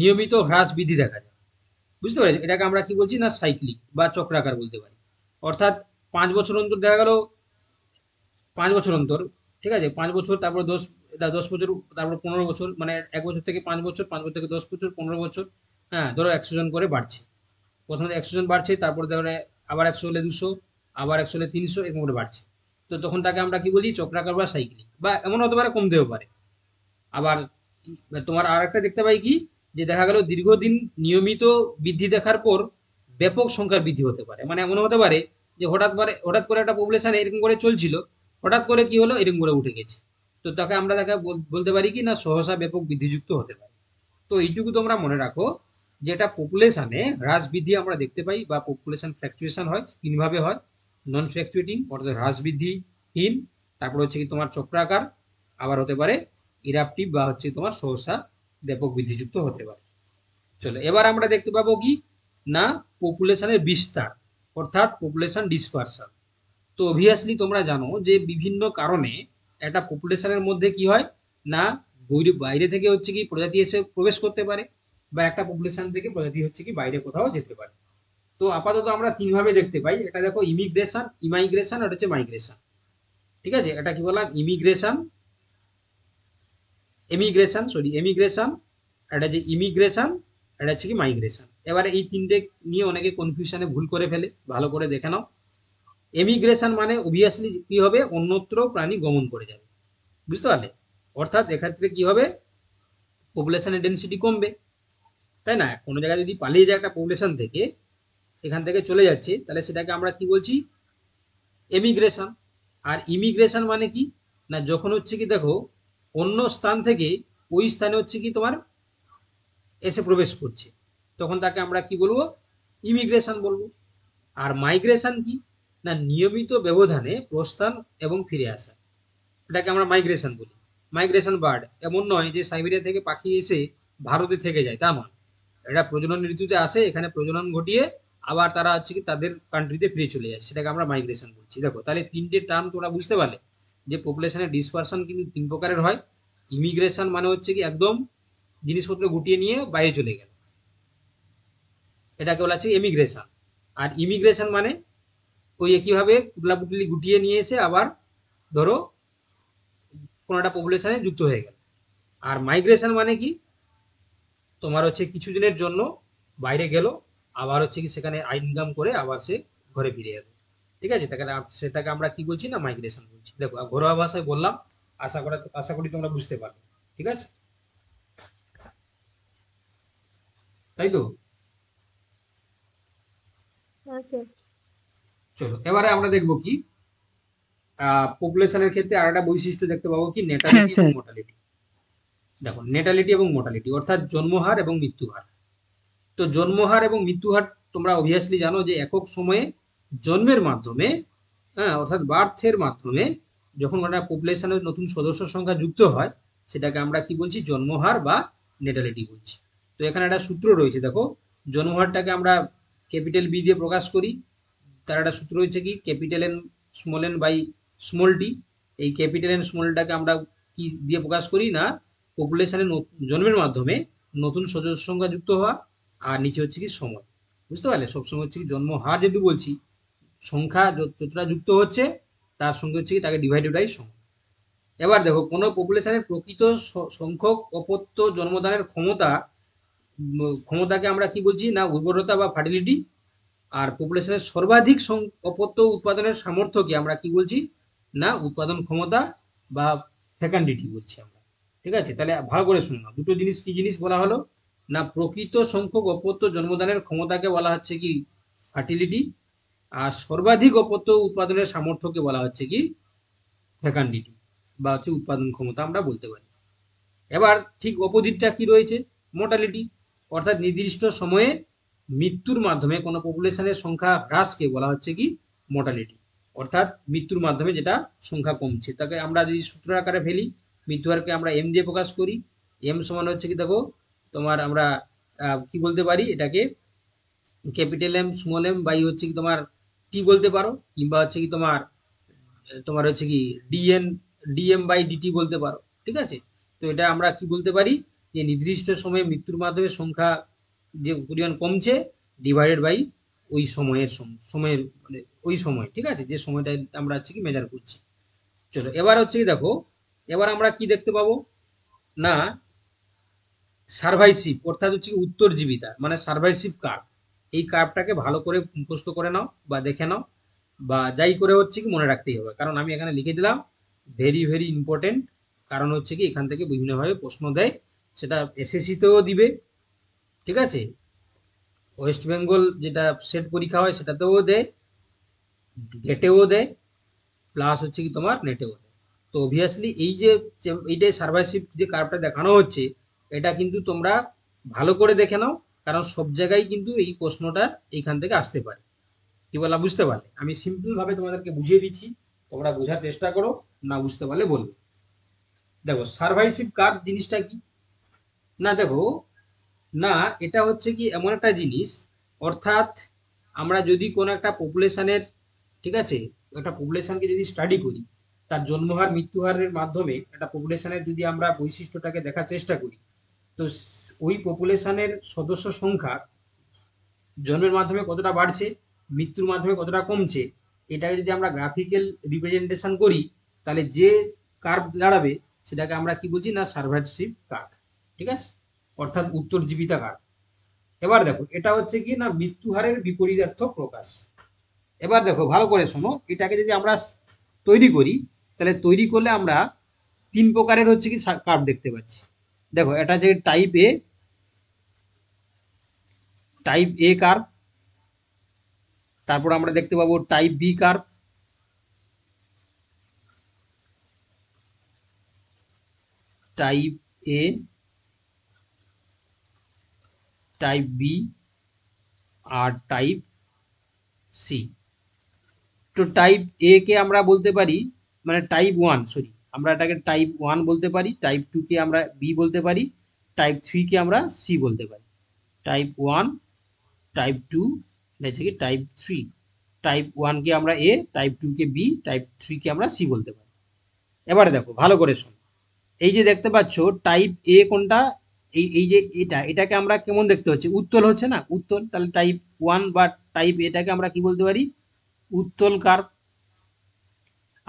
নিয়মিত হ্রাস বৃদ্ধি দেখা যায়, বুঝতে পারছি এটাকে আমরা কি বলছি না সাইক্লিক বা চক্রাকার বলতে পারি। অর্থাৎ পাঁচ বছর অন্তর দেখা গেল পাঁচ বছর অন্তর, ঠিক আছে পাঁচ বছর তারপর দশ এটা দশ বছর তারপর পনেরো বছর মানে এক বছর থেকে পাঁচ বছর পাঁচ বছর থেকে দশ বছর পনেরো বছর, হ্যাঁ ধরো একশো জন করে বাড়ছে, প্রথমে একশো জন বাড়ছে তারপর ধরো আবার একশো হলে দুশো আবার একশো হলে তিনশো এরকম করে বাড়ছে। তো তখন তাকে আমরা কি বলি চক্রাকার বা সাইক্লিক, বা এমন হতে পারে কমতেও পারে। আবার তোমার আর একটা দেখতে পাই কি যে দেখা গেল দীর্ঘদিন নিয়মিত বৃদ্ধি দেখার পর ব্যাপক সংখ্যার বৃদ্ধি হতে পারে, মানে এমন হতে পারে যে হঠাৎ করে হঠাৎ করে একটা পপুলেশন এরকম করে চলছিল হঠাৎ করে কি হলো এরকম করে উঠে গেছে। তো তাকে আমরা তাকে বলতে পারি কি না সহসা ব্যাপক বৃদ্ধিযুক্ত হতে পারে। তো এইটুকু তোমরা মনে রাখো যেটা পপুলেশনে হ্রাস বৃদ্ধি আমরা দেখতে পাই বা পপুলেশন ফ্ল্যাকচুয়েশন হয় তিনভাবে হয়, নন ফ্ল্যাকচুয়েটিং অর্থাৎ হ্রাস বৃদ্ধিহীন, তারপর হচ্ছে কি তোমার চক্রাকার, আবার হতে পারে ইরাপটিভ বা হচ্ছে তোমার সহসা ব্যাপক বৃদ্ধিযুক্ত হতে পারে। চলো এবার আমরা দেখতে পাবো কি না পপুলেশনের বিস্তার অর্থাৎ পপুলেশন ডিসপারশন। তো অবভিয়াসলি তোমরা জানো যে বিভিন্ন কারণে একটা পপুলেশনের মধ্যে কি হয় না বাইরে থেকে হচ্ছে কি প্রজাতি এসে প্রবেশ করতে পারে বা একটা পপুলেশন থেকে প্রজাতি হচ্ছে কি বাইরে কোথাও যেতে পারে। তো আপাতত আমরা তিনভাবে দেখতে পাই, এটা দেখো ইমিগ্রেশন ইমাইগ্রেশন আর হচ্ছে মাইগ্রেশন, ঠিক আছে এটা কি বললাম ইমিগ্রেশন এমিগ্রেশন সরি এমিগ্রেশন এটা যে ইমিগ্রেশন এটা হচ্ছে কি মাইগ্রেশন। এবারে এই তিনটে নিয়ে অনেকে কনফিউশনে ভুল করে ফেলে, ভালো করে দেখে নাও। এমিগ্রেশন মানে অবভিয়াসলি কি হবে অন্যত্র প্রাণী গমন করে যাবে, বুঝতে পারলে? অর্থাৎ এক্ষেত্রে কি হবে পপুলেশনের ডেন্সিটি কমবে, তাই না? কোনো জায়গায় যদি পালিয়ে যায় একটা পপুলেশন থেকে এখান থেকে চলে যাচ্ছে তাহলে সেটাকে আমরা কি বলছি এমিগ্রেশন। আর ইমিগ্রেশন মানে কি না যখন হচ্ছে কি দেখো অন্য স্থান থেকে ওই স্থানে হচ্ছে কি তোমার এসে প্রবেশ করছে তখন তাকে আমরা কি বলবো ইমিগ্রেশন বলবো। আর মাইগ্রেশন কি না নিয়মিত ব্যবধানে প্রস্থান এবং ফিরে আসা, এটাকে আমরা মাইগ্রেশন বলি। মাইগ্রেশন বার্ড এমন নয় যে সাইবেরিয়া থেকে পাখি এসে ভারতে থেকে যায়, তা নয়, এটা প্রজনন ঋতুতে আসে এখানে প্রজনন ঘটিয়ে আবার তারা হচ্ছে কি তাদের কান্ট্রিতে ফিরে চলে যায়, সেটাকে আমরা মাইগ্রেশন বলছি। দেখো তাহলে তিনটে টার্ম তোমরা বুঝতে পারলে যে পপুলেশনের ডিসপারশন কিন্তু তিন প্রকারের হয়। ইমিগ্রেশন মানে হচ্ছে কি একদম জিনিসপত্র গুটিয়ে নিয়ে বাইরে চলে গেল, এটাকে বলা হচ্ছে এমিগ্রেশন। আর ইমিগ্রেশন মানে ওই একইভাবে পুটলাপুটলি গুটিয়ে নিয়ে এসে আবার ধরো কোনো একটা পপুলেশনে যুক্ত হয়ে গেল। আর মাইগ্রেশন মানে কি তোমার হচ্ছে কিছুদিনের জন্য বাইরে গেল আবার হচ্ছে কি সেখানে ইনকাম করে আবার সে ঘরে ফিরে যাবে। ठीक है তাহলে সেটাকে আমরা কি বলছি না মাইগ্রেশন বলছি। দেখো ঘরোয়া ভাষায় বললাম, আশা করি আশা করি তোমরা বুঝতে পারবে। ঠিক আছে তাই তো? আচ্ছা চলো এবারে আমরা দেখব কি পপুলেশনের ক্ষেত্রে আরেকটা বৈশিষ্ট্য দেখতে পাবো কি নেটালিটি এবং মর্টালিটি। দেখো নেটালিটি এবং মর্টালিটি অর্থাৎ জন্মহার এবং মৃত্যুহার। তো জন্মহার এবং মৃত্যুহার তোমরা অবভিয়াসলি জানো যে একক সময়ে জন্মের মাধ্যমে হ্যাঁ অর্থাৎ বার্থের মাধ্যমে যখন একটা পপুলেশনের নতুন সদস্য সংখ্যা যুক্ত হয় সেটাকে আমরা কি বলছি জন্মহার বা নেটালিটি বলছি। তো এখানে একটা সূত্র রয়েছে, দেখো জন্মহারটাকে আমরা ক্যাপিটাল বি দিয়ে প্রকাশ করি, তার একটা সূত্র রয়েছে কি capital N small N by small T. এই ক্যাপিটাল এন স্মলটাকে আমরা কি দিয়ে প্রকাশ করি না পপুলেশনের জন্মের মাধ্যমে নতুন সদস্য সংখ্যা যুক্ত হওয়া আর নিচে হচ্ছে কি সময়। বুঝতে পারলে সবসময় হচ্ছে কি জন্মহার যেহেতু বলছি সংখ্যা যতটা যুক্ত হচ্ছে তার সঙ্গে হচ্ছে কি তাকে ডিভাইডেড বাই সময়। এবার দেখো কোনো পপুলেশনের প্রকৃত সংখ্যক অপত্য জন্মদানের ক্ষমতা ক্ষমতাকে আমরা কি বলছি না উর্বরতা বা ফার্টিলিটি। আর পপুলেশনের সর্বাধিক অপত্য উৎপাদনের সামর্থ্যকে আমরা কি বলছি না উৎপাদন ক্ষমতা বা ফেকান্ডিটি বলছি আমরা। ঠিক আছে তাহলে ভালো করে শুনে নাও দুটো জিনিস কি জিনিস বলা হলো না প্রকৃত সংখ্যক অপত্য জন্মদানের ক্ষমতাকে বলা হচ্ছে কি ফার্টিলিটি, আর সর্বাধিক অপত্য উৎপাদনের সামর্থ্যকে বলা হচ্ছে কি ফেকান্ডিটি বা হচ্ছে উৎপাদন ক্ষমতা আমরা বলতে পারি। এবার ঠিক অপোজিটটা কি রয়েছে মর্টালিটি, অর্থাৎ নির্দিষ্ট সময়ে মৃত্যুর মাধ্যমে কোনো পপুলেশনের সংখ্যা হ্রাসকে বলা হচ্ছে কি মর্টালিটি, অর্থাৎ মৃত্যুর মাধ্যমে যেটা সংখ্যা কমছে তাকে আমরা যদি সূত্র আকারে ফেলি মৃত্যুহারকে আমরা এম দিয়ে প্রকাশ করি। এম সমান হচ্ছে কি দেখো তোমার আমরা কি বলতে পারি এটাকে capital M small M by হচ্ছে কি তোমার টি বলতে পারো, কিংবা হচ্ছে কি তোমার তোমার হচ্ছে কি ডিএন ডিএম বাই ডিটি বলতে পারো। ঠিক আছে তো এটা আমরা কি বলতে পারি যে নির্দিষ্ট সময়ে মৃত্যুর মাধ্যমে সংখ্যা যে পরিমাণ কমছে ডিভাইডেড বাই ওই সময়ের সময়ের মানে ওই সময়। ঠিক আছে যে সময়টা আমরা হচ্ছে কি মেজার করছি। চলো এবার হচ্ছে কি দেখো এবার আমরা কি দেখতে পাবো না সার্ভাইশিপ অর্থাৎ হচ্ছে কি উত্তরজীবিতা মানে সার্ভাইশিপ কার্ড। এই কার্ভটাকে ভালো করে মুখস্থ করে নাও বা দেখে নাও বা যাই করে হচ্ছে কি মনে রাখতেই হবে, কারণ আমি এখানে লিখে দিলাম ভেরি ভেরি ইম্পর্টেন্ট। কারণ হচ্ছে কি এখান থেকে বিভিন্নভাবে প্রশ্ন দেয়, সেটা এসএসসিতেও দিবে। ঠিক আছে ওয়েস্ট বেঙ্গল যেটা সেট পরীক্ষা হয় সেটাতেও দেয়, গেটেও দেয়, প্লাস হচ্ছে কি তোমার নেটেও দেয়। তো অবভিয়াসলি এই যে এইটাই সার্ভাইশিপ যে কার্ভটা দেখানো হচ্ছে এটা কিন্তু তোমরা ভালো করে দেখে নাও, কারণ সব জায়গায় কিন্তু এই প্রশ্নটা এইখান থেকে আসতে পারে। কি বললাম বুঝতে পারলে? আমি সিম্পলভাবে তোমাদেরকে বুঝিয়ে দিচ্ছি, তোমরা বোঝার চেষ্টা করো, না বুঝতে পারলে বলবে। দেখো সার্ভাইভশিপ কার্ভ জিনিসটা কি না দেখো না এটা হচ্ছে কি এমন একটা জিনিস অর্থাৎ আমরা যদি কোনো একটা পপুলেশনের ঠিক আছে একটা পপুলেশনকে যদি স্টাডি করি তার জন্মহার মৃত্যুহারের মাধ্যমে একটা পপুলেশনের যদি আমরা বৈশিষ্ট্যটাকে দেখার চেষ্টা করি তো ওই পপুলেশনের সদস্য সংখ্যা জন্মের মাধ্যমে কতটা বাড়ছে মৃত্যুর মাধ্যমে কতটা কমছে এটাকে যদি আমরা গ্রাফিক্যাল রিপ্রেজেন্টেশন করি তাহলে যে কার্ভ দাঁড়াবে সেটাকে আমরা কি বলছি না সার্ভাইভশিপ কার্ভ। ঠিক আছে অর্থাৎ উত্তরজীবিতা কার্ভ। এবার দেখো এটা হচ্ছে কি না মৃত্যুহারের বিপরীতার্থক প্রকাশ। এবার দেখো ভালো করে শোনো, এটাকে যদি আমরা তৈরি করি তাহলে তৈরি করলে আমরা তিন প্রকারের হচ্ছে কি কার্ভ দেখতে পাচ্ছি। দেখো এটা যে type A type A curve, তারপর আমরা দেখতে পাবো type B curve, type A, type B আর টাইপ সি। তো টাইপ এ কে আমরা বলতে পারি মানে টাইপ ওয়ান সরি আমরা এটাকে টাইপ ওয়ান বলতে পারি, টাইপ টু কে আমরা বি বলতে পারি, টাইপ থ্রি কে আমরা সি বলতে পারি। টাইপ ওয়ান, টাইপ টু হচ্ছে কি টাইপ থ্রি। টাইপ ওয়ান কে আমরা এ, টাইপ টু কে বি, টাইপ থ্রি কে আমরা সি বলতে পারি। এবারে দেখো ভালো করে শোনো, এই যে দেখতে পাচ্ছ টাইপ এ কোনটা এই এই যে এটা এটাকে আমরা কেমন দেখতে হচ্ছে উত্তল হচ্ছে না উত্তল, তাহলে টাইপ ওয়ান বা টাইপ এটাকে আমরা কি বলতে পারি উত্তল কার্ভ।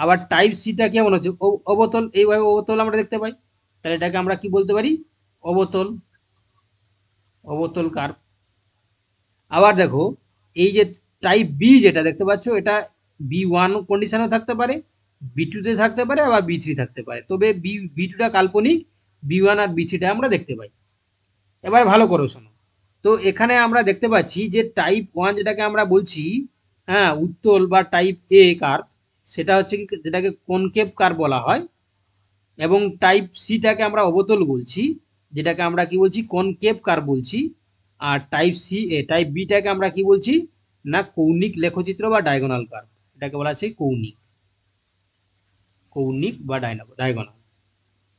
আবার টাইপ সিটা কেমন হচ্ছে অবতল, এইভাবে অবতল আমরা দেখতে পাই, তাহলে এটাকে আমরা কি বলতে পারি অবতল অবতল কার্ভ। আবার দেখো এই যে টাইপ বি যেটা দেখতে পাচ্ছ এটা বি ওয়ান কন্ডিশনে থাকতে পারে, বি টুতে থাকতে পারে, আবার বি থ্রি থাকতে পারে। তবে বি বি টুটা কাল্পনিক, বি ওয়ান আর বি থ্রিটা আমরা দেখতে পাই। এবার ভালো করে শোনো তো, এখানে আমরা দেখতে পাচ্ছি যে টাইপ ওয়ান যেটাকে আমরা বলছি হ্যাঁ উত্তল বা টাইপ এ কার্ভ, সেটা হচ্ছে কি যেটাকে কনকেভ কার্ভ বলা হয়, এবং টাইপ সিটাকে আমরা অবতল বলছি, যেটাকে আমরা কি বলছি কনকেভ কার্ভ বলছি। আর টাইপ সি এ টাইপ বিটাকে আমরা কি বলছি না কৌণিক লেখচিত্র বা ডায়াগোনাল কার্ভ, এটাকে বলা আছে কৌণিক কৌণিক বা ডায়াগোনাল।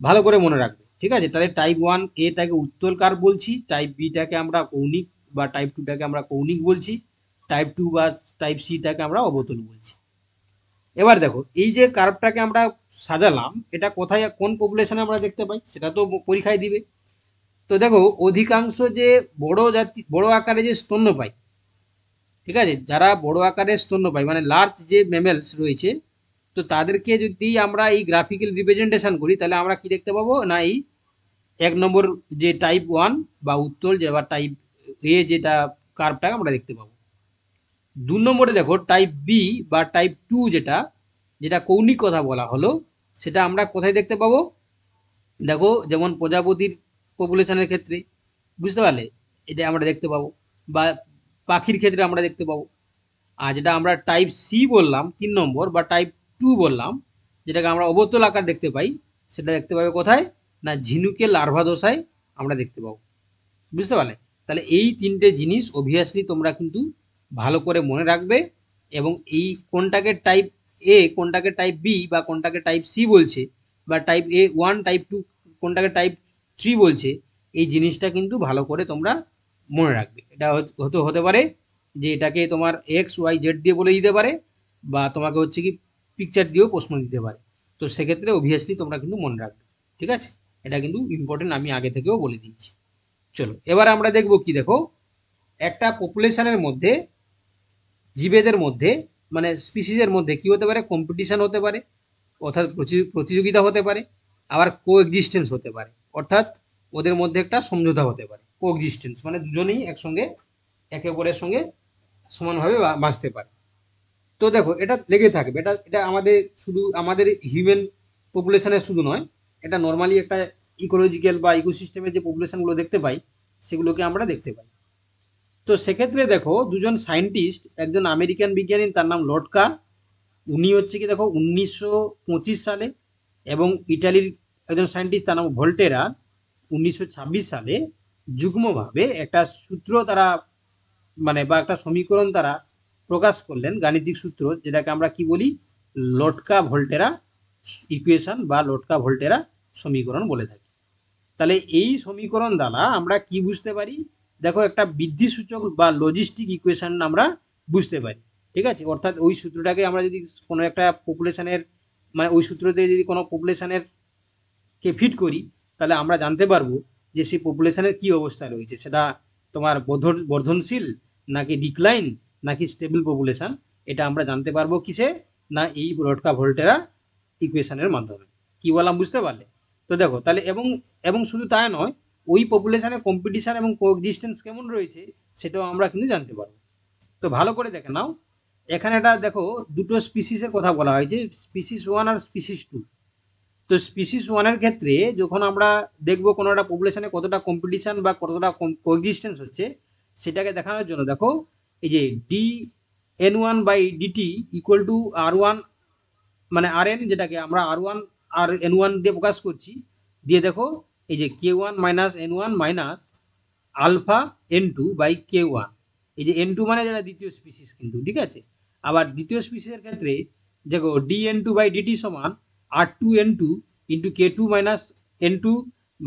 ভালো করে মনে রাখবে, ঠিক আছে? তাহলে টাইপ ওয়ান এটাকে উত্তল কার্ভ বলছি, টাইপ বিটাকে আমরা কৌণিক বা টাইপ টুটাকে আমরা কৌণিক বলছি, টাইপ টু বা টাইপ সিটাকে আমরা অবতল বলছি। এবার দেখো এই যে কার্ভটাকে আমরা সাজালাম, এটা কোথায় কোন পপুলেশনে আমরা দেখতে পাই সেটা তো পরীক্ষায় দিবে। তো দেখো অধিকাংশ যে বড় জাতি বড় আকারে যে স্তন্যপায়ী, ঠিক আছে, যারা বড় আকারে স্তন্যপায়ী মানে লার্জ যে ম্যামেলস রয়েছে, তো তাদেরকে যদি আমরা এই গ্রাফিক্যাল রিপ্রেজেন্টেশন করি তাহলে আমরা কি দেখতে পাবো না এই এক নম্বর যে টাইপ ওয়ান বা উত্তল যে বা টাইপ এ যেটা কার্ভটাকে আমরা দেখতে পাবো। দু নম্বরে দেখো টাইপ বি বা টাইপ টু যেটা যেটা কৌণিক কথা বলা হলো, সেটা আমরা কোথায় দেখতে পাবো? দেখো যেমন প্রজাপতির পপুলেশনের ক্ষেত্রে, বুঝতে পারলে, এটা আমরা দেখতে পাবো, বা পাখির ক্ষেত্রে আমরা দেখতে পাবো। আর যেটা আমরা টাইপ সি বললাম তিন নম্বর বা টাইপ টু বললাম, যেটাকে আমরা অবতল আকার দেখতে পাই, সেটা দেখতে পাবে কোথায় না ঝিনুকের লার্ভা দশায় আমরা দেখতে পাবো, বুঝতে পারলে? তাহলে এই তিনটে জিনিস অবভিয়াসলি তোমরা কিন্তু ভালো করে মনে রাখবে, এবং এই কোনটাকে টাইপ এ কোনটাকে টাইপ বি বা কোনটাকে টাইপ সি বলছে, বা type A one type two কোনটাকে টাইপ থ্রি বলছে, এই জিনিসটা কিন্তু ভালো করে তোমরা মনে রাখবে। এটা হতে হতে পারে যে এটাকে তোমার এক্স ওয়াই জেড দিয়ে বলে দিতে পারে, বা তোমাকে হচ্ছে কি পিকচার দিয়েও প্রশ্ন দিতে পারে। তো সেক্ষেত্রে অবভিয়াসলি তোমরা কিন্তু মনে রাখবে, ঠিক আছে? এটা কিন্তু ইম্পর্টেন্ট, আমি আগে থেকেও বলে দিচ্ছি। চলো এবার আমরা দেখব কি, দেখো একটা পপুলেশনের মধ্যে জীবেদের মধ্যে মানে স্পিসিসের মধ্যে কি হতে পারে? কম্পিটিশন হতে পারে, অর্থাৎ প্রতিযোগিতা হতে পারে, আবার কোএক্সিস্টেন্স হতে পারে, অর্থাৎ ওদের মধ্যে একটা সমঝোতা হতে পারে। কোএক্সিস্টেন্স মানে দুজনেই একসঙ্গে একে অপরের সঙ্গে সমানভাবে বাঁচতে পারে। তো দেখো এটা লেগে থাকবে, এটা এটা আমাদের শুধু আমাদের হিউম্যান পপুলেশনের শুধু নয়, এটা নর্মালি একটা ইকোলজিক্যাল বা ইকোসিস্টেমের যে পপুলেশনগুলো দেখতে পাই সেগুলোকে আমরা দেখতে পাই। তো সেক্ষেত্রে দেখো দুজন সায়েন্টিস্ট, একজন আমেরিকান বিজ্ঞানী, তার নাম লটকা, উনি হচ্ছে কি দেখো উনিশশো পঁচিশ সালে, এবং ইটালির একজন সায়েন্টিস্ট তার নাম ভোল্টেরা উনিশশো ছাব্বিশ সালে যুগ্মভাবে একটা সূত্র তারা মানে বা একটা সমীকরণ তারা প্রকাশ করলেন, গাণিতিক সূত্র, যেটাকে আমরা কি বলি লটকা ভোল্টেরা ইকুয়েশন বা লটকা ভোল্টেরা সমীকরণ বলে থাকি। তাহলে এই সমীকরণ দ্বারা আমরা কি বুঝতে পারি? দেখো একটা বৃদ্ধি সূচক বা লজিস্টিক ইকুয়েশন আমরা বুঝতে পারি, ঠিক আছে? অর্থাৎ ওই সূত্রটাকে আমরা যদি কোনো একটা পপুলেশনের মানে ওই সূত্রতে যদি কোনো পপুলেশনের কে ফিট করি তাহলে আমরা জানতে পারবো যে সেই পপুলেশনের কি অবস্থা রয়েছে, সেটা তোমার বর্ধনশীল নাকি ডিক্লাইন নাকি স্টেবল পপুলেশন, এটা আমরা জানতে পারবো কিসে না এই লটকা ভোল্টেরা ইকুয়েশনের মাধ্যমে। কি বললাম, বুঝতে পারলে? তো দেখো তাহলে এবং এবং শুধু তা নয়, ওই পপুলেশনে কম্পিটিশন এবং কোএক্সিস্টেন্স কেমন রয়েছে সেটাও আমরা কিন্তু জানতে পারবো। তো ভালো করে দেখে নাও, এখানে এটা দেখো দুটো স্পিসিসের কথা বলা হয়েছে, স্পিসিস ওয়ান আর স্পিসিস টু। তো স্পিসিস ওয়ানের ক্ষেত্রে যখন আমরা দেখবো কোনো একটা পপুলেশনে কতটা কম্পিটিশন বা কতটা কোএক্সিস্টেন্স হচ্ছে, সেটাকে দেখানোর জন্য দেখো এই যে D N one by DT equal to R one মানে আর এন, যেটাকে আমরা R one R N one দিয়ে প্রকাশ করছি, দিয়ে দেখো এই যে K one minus N one minus alpha N two by K one, এই যে এন টু মানে যেটা দ্বিতীয় স্পিসিস কিন্তু, ঠিক আছে? আবার দ্বিতীয় স্পিসিসের ক্ষেত্রে দেখো D N two by DT সমান R two N two into K two minus N two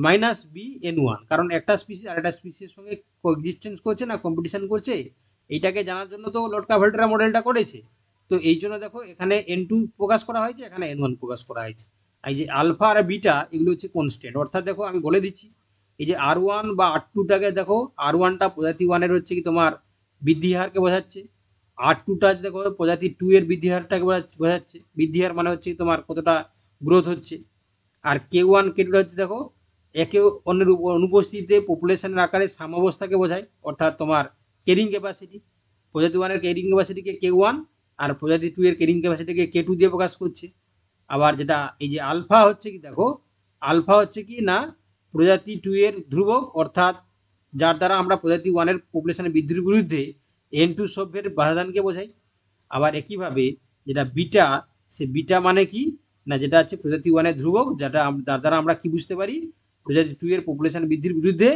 minus B N one, কারণ একটা স্পিসিস আর একটা স্পিসিসের সঙ্গে কোএক্সিস্টেন্স করছে না কম্পিটিশন করছে, এইটাকে জানার জন্য তো লটকা ভোল্টেরা মডেলটা করেছে। তো এই জন্য দেখো এখানে এন টু প্রকাশ করা হয়েছে, এখানে এন ওয়ান প্রকাশ করা হয়েছে। এই যে আলফা আর বিটা এগুলো হচ্ছে কনস্ট্যান্ট, অর্থাৎ দেখো আমি বলে দিচ্ছি এই যে আর ওয়ান বা আর টুটাকে দেখো আর ওয়ানটা প্রজাতি ওয়ানের হচ্ছে কি তোমার বৃদ্ধি হারকে বোঝাচ্ছে, আর টুটা দেখো প্রজাতি টু এর বৃদ্ধি হারটাকে বোঝাচ্ছে, বৃদ্ধি হার মানে হচ্ছে তোমার কতটা গ্রোথ হচ্ছে। আর কে ওয়ান কে টুটা হচ্ছে দেখো একে অন্যের অনুপস্থিতিতে পপুলেশনের আকারে সাম্যাবস্থাকে বোঝায়, অর্থাৎ তোমার ক্যারিং ক্যাপাসিটি, প্রজাতি ওয়ানের ক্যারিং ক্যাপাসিটিকে কে ওয়ান और प्रजाति टू एर कैरिंग कैपासिटी के टू दिए प्रकाश कर आबार जेटा ये आलफा होच्छे कि देखो आलफा होच्छे कि ना प्रजाति टू एर ध्रुवक अर्थात जार द्वारा आमरा प्रजाति वन एर पपुलेशन बृद्धिर बिरुद्धे एन टू सभ्येर बाधादान के बोझाई। आबार एकई भावे जेटा बीटा से बीटा माने कि ना जेटा होच्छे प्रजाति वन एर ध्रुवक जेटा जार द्वारा आमरा कि बुझते पारी प्रजाति टू एर पपुलेशन बृद्धिर बिरुद्धे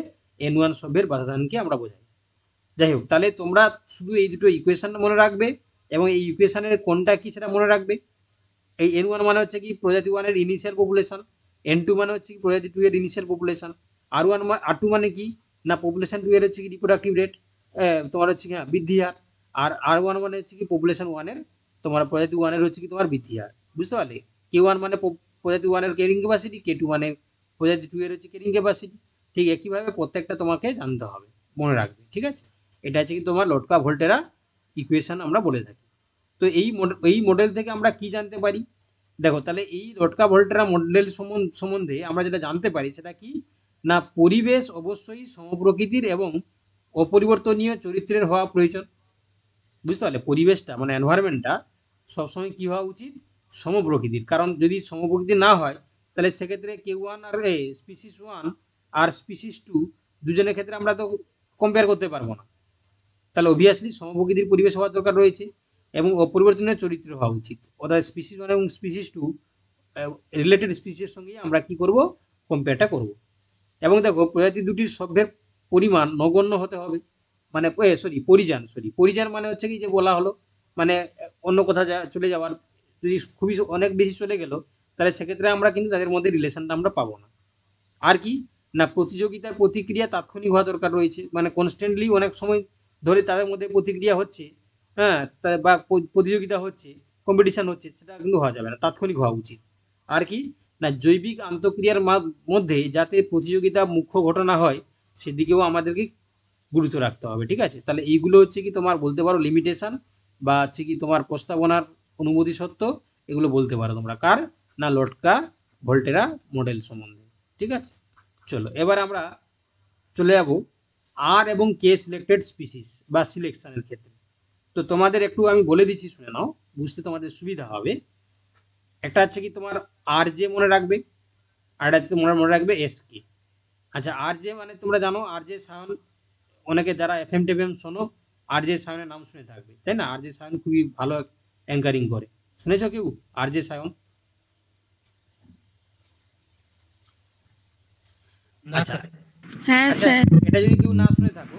एन वन सभ्येर बाधादान के आमरा बोझाई। যাই হোক তাহলে তোমরা শুধু এই দুটো ইকুয়েশন মনে রাখবে এবং এই ইকুয়েশনের কোনটা কি সেটা মনে রাখবে। এই এন ওয়ান মানে হচ্ছে কি প্রজাতি ওয়ান এর ইনিশিয়াল পপুলেশন, এন টু মানে হচ্ছে কি প্রজাতি টু এর initial population, R one R two মানে কি না পপুলেশন টু এর হচ্ছে কি রিপ্রোডাক্টিভ রেট তোমার হচ্ছে কি বৃদ্ধি হার, আর আর ওয়ান মানে হচ্ছে কি পপুলেশন ওয়ান এর তোমার প্রজাতি ওয়ান এর হচ্ছে কি তোমার বৃদ্ধি হার, বুঝতে পারলে। কে ওয়ান মানে প্রজাতি ওয়ান এর ক্যারিং ক্যাপাসিটি, কে টু মানে প্রজাতি টু এর হচ্ছে ক্যারিং ক্যাপাসিটি। ঠিক একই ভাবে প্রত্যেকটা তোমাকে জানতে হবে মনে রাখবে, ঠিক আছে। এটা হচ্ছে কি তোমার লটকা ভোল্টেরা ইকুয়েশন আমরা বলে থাকি। তো এই এই মডেল থেকে আমরা কি জানতে পারি দেখো, তাহলে এই লটকা ভোল্টেরা মডেল সম্বন্ধে আমরা যেটা জানতে পারি সেটা কি না পরিবেশ অবশ্যই সমপ্রকৃতির এবং অপরিবর্তনীয় চরিত্রের হওয়া প্রয়োজন, বুঝতে পারলে। পরিবেশটা মানে এনভায়রনমেন্টটা সবসময় কী হওয়া উচিত সমপ্রকৃতির, কারণ যদি সমপ্রকৃতি না হয় তাহলে সেক্ষেত্রে কে ওয়ান আর এ স্পিসিস ওয়ান আর স্পিসিস টু দুজনের ক্ষেত্রে আমরা তো কম্পেয়ার করতে পারবো না। তাহলে অবভিয়াসলি সমপ্রকৃতির পরিবেশ হওয়ার দরকার রয়েছে এবং অপরিবর্তনীয় চরিত্র হওয়া উচিত, অর্থাৎ স্পিসিস ওয়ান এবং স্পিসিস টু রিলেটেড স্পিসিসের সঙ্গে আমরা কি করব কম্পেয়ারটা করব। এবং দেখো প্রজাতি দুটির সভ্যের পরিমাণ নগণ্য হতে হবে, মানে সরি পরিযান সরি পরিযান মানে হচ্ছে কি যে বলা হলো মানে অন্য কোথাও চলে যাওয়ার, যদি খুবই অনেক বেশি চলে গেল তাহলে সেক্ষেত্রে আমরা কিন্তু তাদের মধ্যে রিলেশনটা আমরা পাবো না। আর কি না প্রতিযোগিতার প্রতিক্রিয়া তাৎক্ষণিক হওয়া দরকার রয়েছে, মানে কনস্ট্যান্টলি অনেক সময় ধরে তাদের মধ্যে প্রতিক্রিয়া হচ্ছে, হ্যাঁ বা প্রতিযোগিতা হচ্ছে কম্পিটিশান হচ্ছে, সেটা কিন্তু হওয়া যাবে না, তাৎক্ষণিক হওয়া উচিত। আর কি না জৈবিক আন্তঃক্রিয়ার মধ্যে যাতে প্রতিযোগিতা মুখ্য ঘটনা হয় সেদিকেও আমাদেরকে গুরুত্ব রাখতে হবে, ঠিক আছে। তাহলে এইগুলো হচ্ছে কি তোমার বলতে পারো লিমিটেশান বা হচ্ছে কি তোমার প্রস্তাবনার অনুমতি সত্ত্বেও এগুলো বলতে পারো তোমরা কার না লটকা ভোল্টেরা মডেল সম্বন্ধে, ঠিক আছে। চলো এবার আমরা চলে যাবো আর এবং কে সিলেক্টেড স্পিসিস বা সিলেকশনের ক্ষেত্রে। তো তোমাদের একটু আমি বলে দিচ্ছি শুনে নাও, বুঝতে তোমাদের সুবিধা হবে। একটা হচ্ছে কি তোমার আর জে মনে রাখবে, আর একটা মনে মনে রাখবে এস কে। আচ্ছা আর জে মানে তোমরা জানো আর জে সায়ন, অনেকে যারা এফ এম টেফএম শোনো আর জে সায়নের নাম শুনে থাকবে তাই না। আর জে সায়ন খুবই ভালো অ্যাঙ্কারিং করে, শুনেছ কেউ আর জে সায়ন? আচ্ছা হ্যাঁ স্যার, এটা যদি কেউ না শুনে থাকো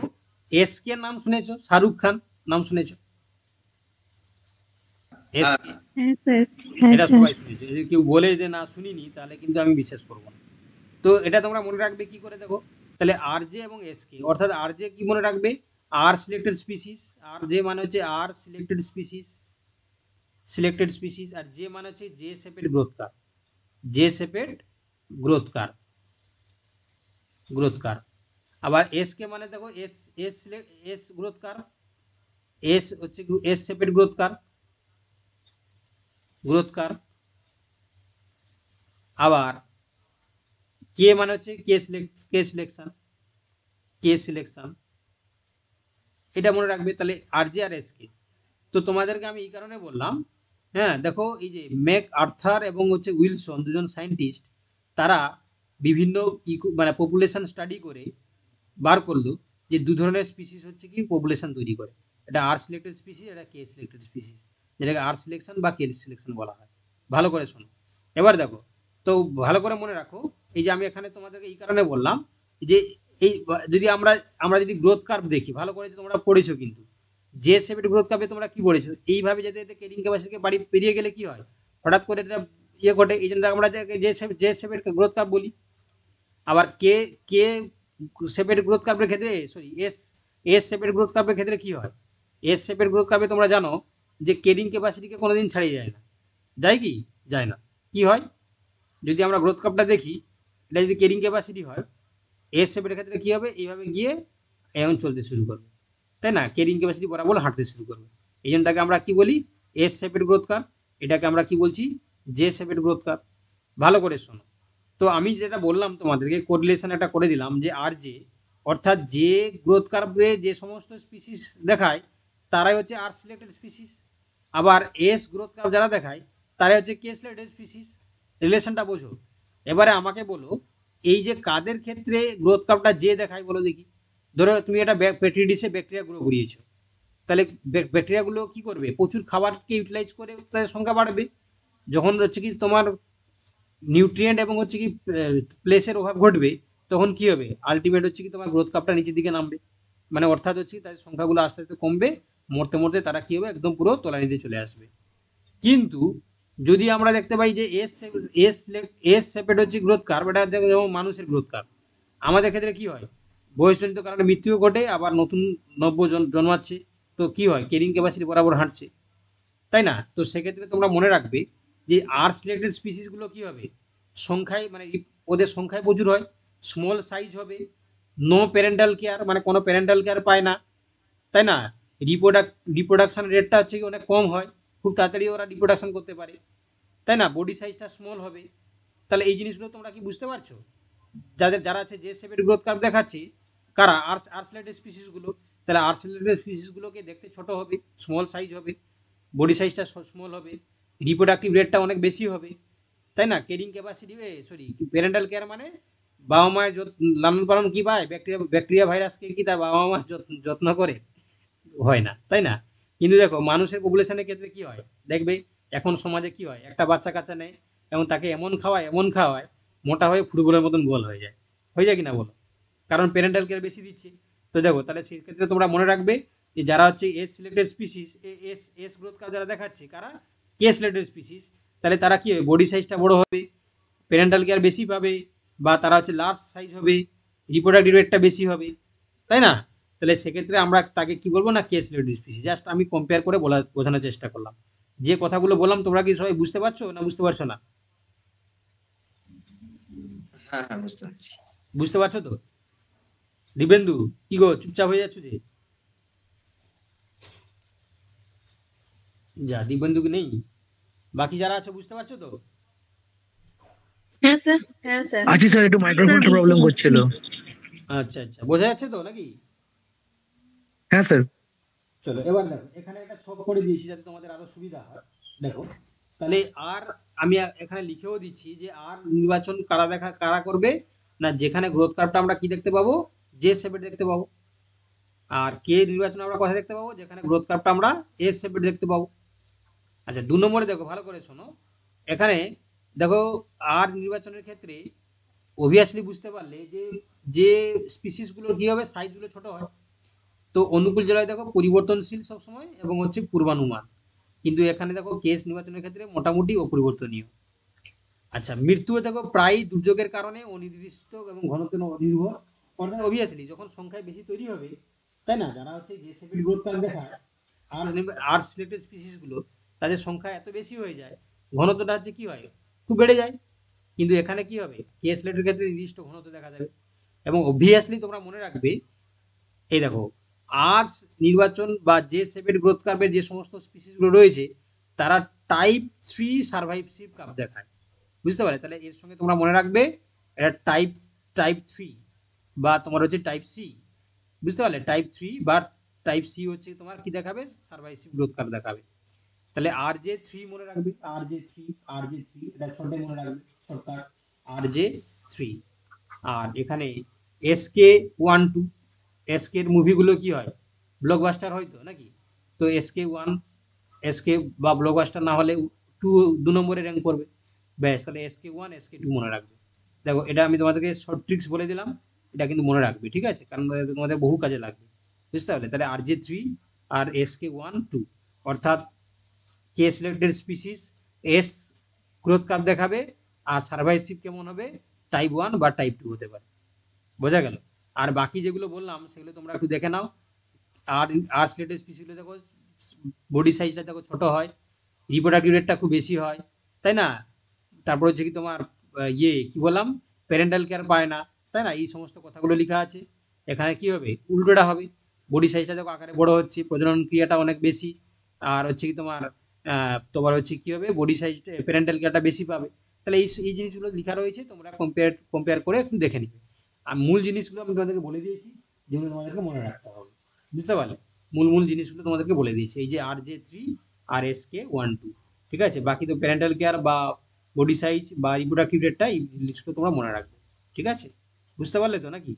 এস কে নাম শুনেছো, শাহরুখ খান নাম শুনেছো এস কে? হ্যাঁ স্যার এটা সবাই শুনেছে, যদি কেউ বলে যে না শুনিনি তাহলে কিন্তু আমি বিশ্বাস করব না। তো এটা তোমরা মনে রাখবে কি করে দেখো, তাহলে আর জে এবং এস কে অর্থাৎ আর জে কি মনে রাখবে আর সিলেক্টেড স্পিসিস, আর জে মানে হচ্ছে আর সিলেক্টেড স্পিসিস সিলেক্টেড স্পিসিস আর জে মানে হচ্ছে J shaped growth curve J shaped growth curve growth curve. আবার এস কে মানে দেখো S S S growth curve S হচ্ছে এস শেপেড গ্রোথকার গ্রোথকার আবার কে মানে হচ্ছে K select K selection K selection এটা মনে রাখবে। তাহলে আর জে আর এস কে তো তোমাদেরকে আমি এই কারণে বললাম, হ্যাঁ দেখো এই যে ম্যাক আর্থার এবং হচ্ছে উইলসন দুজন সায়েন্টিস্ট তারা বিভিন্ন মানে পপুলেশন স্টাডি করে বার করলো যে দু ধরনের স্পিসিস হচ্ছে কি পপুলেশন তৈরি করে, এটা আর সিলেক্টেড স্পিসিস এটা কে সিলেক্টেড স্পিসিস, যেটাকে আর সিলেকশন বা কে সিলেকশন বলা হয়। ভালো করে শোনো এবার দেখো, তো ভালো করে মনে রাখো এই যে আমি এখানে তোমাদেরকে এই কারণে বললাম যে এই যদি আমরা আমরা যদি গ্রোথ কার্ভ দেখি, ভালো করে তোমরা পড়েছো কিন্তু জে শেপেড গ্রোথ কার্ভে তোমরা কি পড়েছো এইভাবে যেতে যেতে ক্যারিং ক্যাপাসিটিকে বাড়ি পেরিয়ে গেলে কি হয় হঠাৎ করে এটা ইয়ে ঘটে, এই জন্য আমরা J J shaped growth curve বলি। আবার কে কে শেপের গ্রোথ কার্ভের ক্ষেত্রে সরি এস এস শেপের গ্রোথ কার্ভের ক্ষেত্রে কি হয়, এস শেপের গ্রোথ কার্ভে তোমরা জানো যে কেরিং ক্যাপাসিটিকে কোনোদিন ছাড়িয়ে যায় না, যায় কি যায় না। কি হয় যদি আমরা গ্রোথ কার্ভটা দেখি, এটা যদি কেরিং ক্যাপাসিটি হয় এস শেপের ক্ষেত্রে কি হবে এইভাবে গিয়ে এমন চলতে শুরু করবে তাই না, কেরিং ক্যাপাসিটি বরাবর হাঁটতে শুরু করবে, এই জন্য তাকে আমরা কি বলি এস শেপের গ্রোথ কার্ভ, এটাকে আমরা কি বলছি জে শেপের গ্রোথ কার্ভ। ভালো করে শোনো, তো আমি যেটা বললাম তোমাদেরকে কোরিলেশন একটা করে দিলাম যে আর জে অর্থাৎ যে গ্রোথ কার্ভে যে সমস্ত স্পিসিস দেখায় তারাই হচ্ছে আর সিলেক্টেড স্পিসিস, আবার এস গ্রোথ কার্ভ যারা দেখায় তারে হচ্ছে কেসলেট এস স্পিসিস রিলেশনটা বোঝো। এবারে আমাকে বলো এই যে কাদের ক্ষেত্রে গ্রোথ কার্ভটা যে দেখায় বলো দেখি। ধরো তুমি এটা পেট্রি ডিশে ব্যাকটেরিয়া গ্রো করিয়েছো, তাহলে ব্যাকটেরিয়া গুলো কি করবে? প্রচুর খাবারকে ইউটিলাইজ করে তাদের সংখ্যা বাড়বে। যখন হচ্ছে কি তোমার নিউট্রিয়েন্ট এবং হচ্ছে কি প্লেসের অভাব ঘটবে তখন কি হবে? আলটিমেট হচ্ছে কি তোমার গ্রোথ কার্ভটা নিচের দিকে নামবে, মানে অর্থাৎ হচ্ছে তাদের সংখ্যাগুলো আস্তে আস্তে কমবে, মরতে মরতে তারা কি হবে একদম পুরো তলানিতে চলে আসবে। কিন্তু যদি আমরা দেখতে পাই যে এস এস এস শেপেড হচ্ছে গ্রোথ কার্ভ, এটা যেমন মানুষের গ্রোথ কার্ভ। আমাদের ক্ষেত্রে কি হয়? বয়সজনিত কারণে মৃত্যুও ঘটে, আবার নতুন নব্য জন্মাচ্ছে, তো কি হয় কেরিং ক্যাপাসিটি বরাবর হাঁটছে, তাই না? তো সেক্ষেত্রে তোমরা মনে রাখবে যে আর সিলেক্টেড স্পিসিসগুলো কী হবে? সংখ্যায় মানে ওদের সংখ্যায় প্রচুর হয়, স্মল সাইজ হবে, নো প্যারেন্টাল কেয়ার মানে কোনো প্যারেন্টাল কেয়ার পায় না, তাই না? রিপ্রোডাক রিপ্রোডাকশান রেটটা হচ্ছে কি অনেক কম হয়, খুব তাড়াতাড়ি ওরা রিপ্রোডাকশান করতে পারে, তাই না? বডি সাইজটা স্মল হবে। তাহলে এই জিনিসগুলো তোমরা কি বুঝতে পারছো? যাদের যারা আছে যে শেপের গ্রোথ কার্ভ দেখাচ্ছে কারা? আর আর্সলেটেড স্পিসিসগুলো। তাহলে আর্সলেটেড স্পিসিসগুলোকে দেখতে ছোট হবে, স্মল সাইজ হবে, বডি সাইজটা স্মল হবে, রিপ্রোডাক্টিভ রেটটা অনেক বেশি হবে, তাই না? Caring capacity sorry parental care মানে বাবা মায়ের লালন পালন কী পায়? ব্যাকটেরিয়া ব্যাকটেরিয়া ভাইরাসকে কি তার বাবা মা যত্ন করে? হয় না, তাই না? কিন্তু দেখো মানুষের পপুলেশনের ক্ষেত্রে কি হয় দেখবে, এখন সমাজে কি হয়, একটা বাচ্চা কাচ্চা নেয় এবং তাকে এমন খাওয়ায় এমন খাওয়ায় মোটা হয়ে ফুটবলের মতন গোল হয়ে যায়, হয়ে যায় কিনা বলো? কারণ প্যারেন্টাল কেয়ার বেশি দিচ্ছে। তো দেখো তাহলে সেক্ষেত্রে তোমরা মনে রাখবে যে যারা হচ্ছে S selected species S S growth curve যারা দেখাচ্ছে কারা? K selected species. তাহলে তারা কি হবে? বডি সাইজটা বড় হবে, প্যারেন্টাল কেয়ার বেশি পাবে, বা তারা হচ্ছে লার্জ সাইজ হবে, রিপ্রোডাক্টিভ রেটটা বেশি হবে, তাই না? তাহলে সেক্ষেত্রে আমরা তাকে কি বলবো? না কে সিলেক্টেড স্পিসিস। জাস্ট আমি কম্পেয়ার করে বলা বোঝানোর চেষ্টা করলাম। যে কথাগুলো বললাম তোমরা কি সবাই বুঝতে পারছো না বুঝতে পারছো না? হ্যাঁ হ্যাঁ বুঝতে পারছি। বুঝতে পারছো তো? দিবেন্দু কি গো চুপচাপ হয়ে যাচ্ছ যে? যা দিবেন্দু কি নেই? বাকি যারা আছো বুঝতে পারছো তো? হ্যাঁ স্যার। হ্যাঁ স্যার। আচ্ছা স্যার একটু মাইক্রোফোনটা প্রবলেম হচ্ছিল। আচ্ছা আচ্ছা বোঝা যাচ্ছে তো নাকি? হ্যাঁ স্যার। চলো এবার দেখো এখানে একটা ছক করে দিয়েছি যাতে তোমাদের আরো সুবিধা হয়। দেখো তাহলে আর আমি এখানে লিখেও দিচ্ছি যে আর নির্বাচন কারা দেখা কারা করবে না যেখানে গ্রোথ কার্ভটা আমরা কি দেখতে পাবো? জে শেপেড দেখতে পাবো। আর কে নির্বাচন আমরা কোথায় দেখতে পাবো? যেখানে গ্রোথ কার্ভটা আমরা এস শেপেড দেখতে পাবো। আচ্ছা দু নম্বরে দেখো ভালো করে শোনো, এখানে দেখো আর নির্বাচনের ক্ষেত্রে অবভিয়াসলি বুঝতে পারলে যে যে স্পিসিসগুলোর কী হবে? সাইজগুলো ছোট হয়। তো অনুকূল জেলায় দেখো পরিবর্তনশীল সবসময় এবং হচ্ছে পূর্বানুমান, কিন্তু এখানে দেখো কেস নির্বাচনের ক্ষেত্রে মোটামুটি অপরিবর্তনীয়। আচ্ছা মৃত্যুও দেখো প্রায় দুর্যোগের কারণে অনির্দিষ্ট এবং ঘনত্ব নির্ভর। অর্থাৎ অবভিয়াসলি যখন সংখ্যায় বেশি তৈরি হবে, তাই না, যারা হচ্ছে যে শেপেড গ্রোথ কার্ভ দেখা আর আর সিলেক্টেড স্পিসিসগুলো তাদের সংখ্যা এত বেশি হয়ে যায় ঘনত্বটা হচ্ছে কি হয়? খুব বেড়ে যায়। কিন্তু এখানে কি হবে? কে সিলেক্টের ক্ষেত্রে নির্দিষ্ট ঘনত্ব দেখা যাবে। এবং অবভিয়াসলি তোমরা মনে রাখবে এই দেখো আর নির্বাচন বা যে শেপেড গ্রোথ কার্ভের যে সমস্ত স্পিসিসগুলো রয়েছে তারা টাইপ থ্রি সার্ভাইভশিপ কার্ভ দেখায়, বুঝতে পারলে? তাহলে এর সঙ্গে তোমরা মনে রাখবে এটা টাইপ টাইপ থ্রি বা তোমার হচ্ছে টাইপ সি, বুঝতে পারলে? টাইপ থ্রি বা টাইপ সি হচ্ছে তোমার কি দেখাবে? সার্ভাইভশিপ গ্রোথ কার্ভ দেখাবে। তাহলে আর জে থ্রি মনে রাখবে, R J three R J three এটা শর্টে মনে রাখবে, শর্টকাট আর জে থ্রি। আর এখানে S K one two S K মুভিগুলো কি হয়? ব্লকবাস্টার হয়তো নাকি? তো S K one S K বা ব্লকবাস্টার না হলে টু দু নম্বরে র্যাঙ্ক করবে, ব্যাস। তাহলে S K one S K two মনে রাখবে। দেখো এটা আমি তোমাদেরকে শর্ট ট্রিক্স বলে দিলাম, এটা কিন্তু মনে রাখবে, ঠিক আছে? কারণ তোমাদের বহু কাজে লাগবে, বুঝতে পারলে? তাহলে আর জে থ্রি আর এস কে ওয়ান টু অর্থাৎ K selected species S growth curve দেখাবে, আর সার্ভাইভশিপ কেমন হবে? টাইপ ওয়ান বা টাইপ টু হতে পারে, বোঝা গেল? আর বাকি যেগুলো বললাম সেগুলো তোমরা একটু দেখে নাও। আর আর সিলেক্টেড স্পিসিসগুলো দেখো বডি সাইজটা দেখো ছোটো হয়, রিপ্রোডাক্টিভ রেটটা খুব বেশি হয়, তাই না? তারপর হচ্ছে কি তোমার ইয়ে কী বললাম প্যারেন্টাল কেয়ার পায় না, তাই না? এই সমস্ত কথাগুলো লেখা আছে। এখানে কি হবে? উল্টোটা হবে, বডি সাইজটা দেখো আকারে বড় হচ্ছে, প্রজনন ক্রিয়াটা অনেক বেশি, আর হচ্ছে কি তোমার তোমার হচ্ছে কী হবে? বডি সাইজটা প্যারেন্টাল কেয়ারটা বেশি পাবে। তাহলে এই এই জিনিসগুলো লেখা রয়েছে, তোমরা কম্পেয়ার কম্পেয়ার করে একটু দেখে নিবে। আর মূল জিনিসগুলো আমি তোমাদেরকে বলে দিয়েছি যেগুলো তোমাদেরকে মনে রাখতে হবে, বুঝতে পারলে? মূল মূল জিনিসগুলো তোমাদেরকে বলে দিয়েছি, এই যে আর জে থ্রি আর এস কে ওয়ান টু ঠিক আছে। বাকি তো প্যারেন্টাল কেয়ার বা বডি সাইজ বা রিপ্রোডাক্টিভ রেটটা এই লিস্টগুলো তোমরা মনে রাখবে ঠিক আছে। বুঝতে পারলে তো নাকি?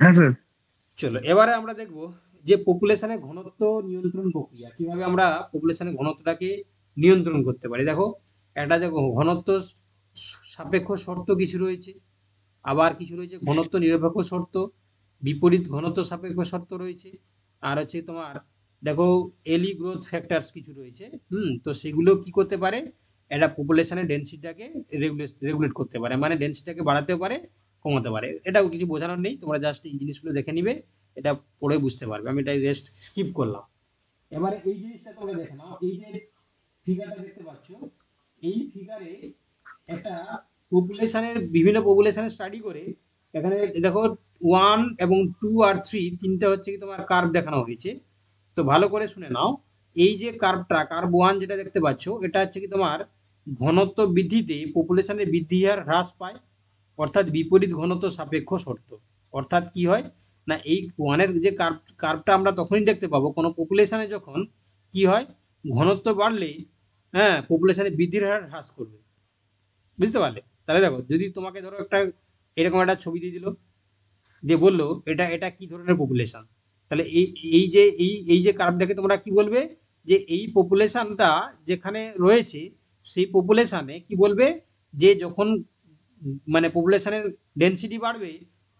হ্যাঁ স্যার। চলো এবারে আমরা দেখব যে পপুলেশনের ঘনত্ব নিয়ন্ত্রণ প্রক্রিয়া, কিভাবে আমরা পপুলেশনের ঘনত্বটাকে নিয়ন্ত্রণ করতে পারি। দেখো একটা দেখো ঘনত্ব সাপেক্ষ শর্ত কিছু রয়েছে, আবার কিছু রয়েছে ঘনত্ব নিরপেক্ষ শর্ত, বিপরীত ঘনত্ব সাপেক্ষ শর্ত রয়েছে, আর হচ্ছে তোমার দেখো এলি গ্রোথ ফ্যাক্টরস কিছু রয়েছে। হুম তো সেগুলো কি করতে পারে? এটা পপুলেশনের ডেন্সিটিটাকে রেগুলেট রেগুলেট করতে পারে, মানে ডেন্সিটিটাকে বাড়াতে পারে কমাতে পারে। এটাও কিছু বোঝানোর নেই, তোমরা জাস্ট এই জিনিসগুলো দেখে নিবে, এটা পড়ে বুঝতে পারবে। আমি এটা জাস্ট স্কিপ করলাম। এবারে এই জিনিসটা তোমরা দেখে নাও, এই যে ফিগারটা দেখতে পাচ্ছ, এই ফিগারে একটা পপুলেশনের বিভিন্ন পপুলেশনের স্টাডি করে এখানে দেখো ওয়ান এবং টু আর থ্রি তিনটা হচ্ছে কি তোমার কার্ভ দেখানো হয়েছে। তো ভালো করে শুনে নাও, এই যে কার্ভটা কার্ভ ওয়ান যেটা দেখতে পাচ্ছ এটা হচ্ছে কি তোমার ঘনত্ব বৃদ্ধিতে পপুলেশনের বৃদ্ধি হার হ্রাস পায়, অর্থাৎ বিপরীত ঘনত্ব সাপেক্ষ শর্ত। অর্থাৎ কি হয় না, এই ওয়ানের যে কার্ভ কার্ভটা আমরা তখনই দেখতে পাবো কোনো পপুলেশনে যখন কি হয় ঘনত্ব বাড়লে হ্যাঁ পপুলেশনের বৃদ্ধির হার হ্রাস করবে। বুঝতে পারলে? তাহলে দেখো যদি তোমাকে ধরো একটা এরকম একটা ছবি দিয়ে দিল, দিয়ে বললো এটা এটা কি ধরনের পপুলেশন, তাহলে এই এই যে এই এই যে কার্ভ দেখে তোমরা কি বলবে যে এই পপুলেশনটা যেখানে রয়েছে সেই পপুলেশনে কি বলবে যে যখন মানে পপুলেশনের ডেন্সিটি বাড়বে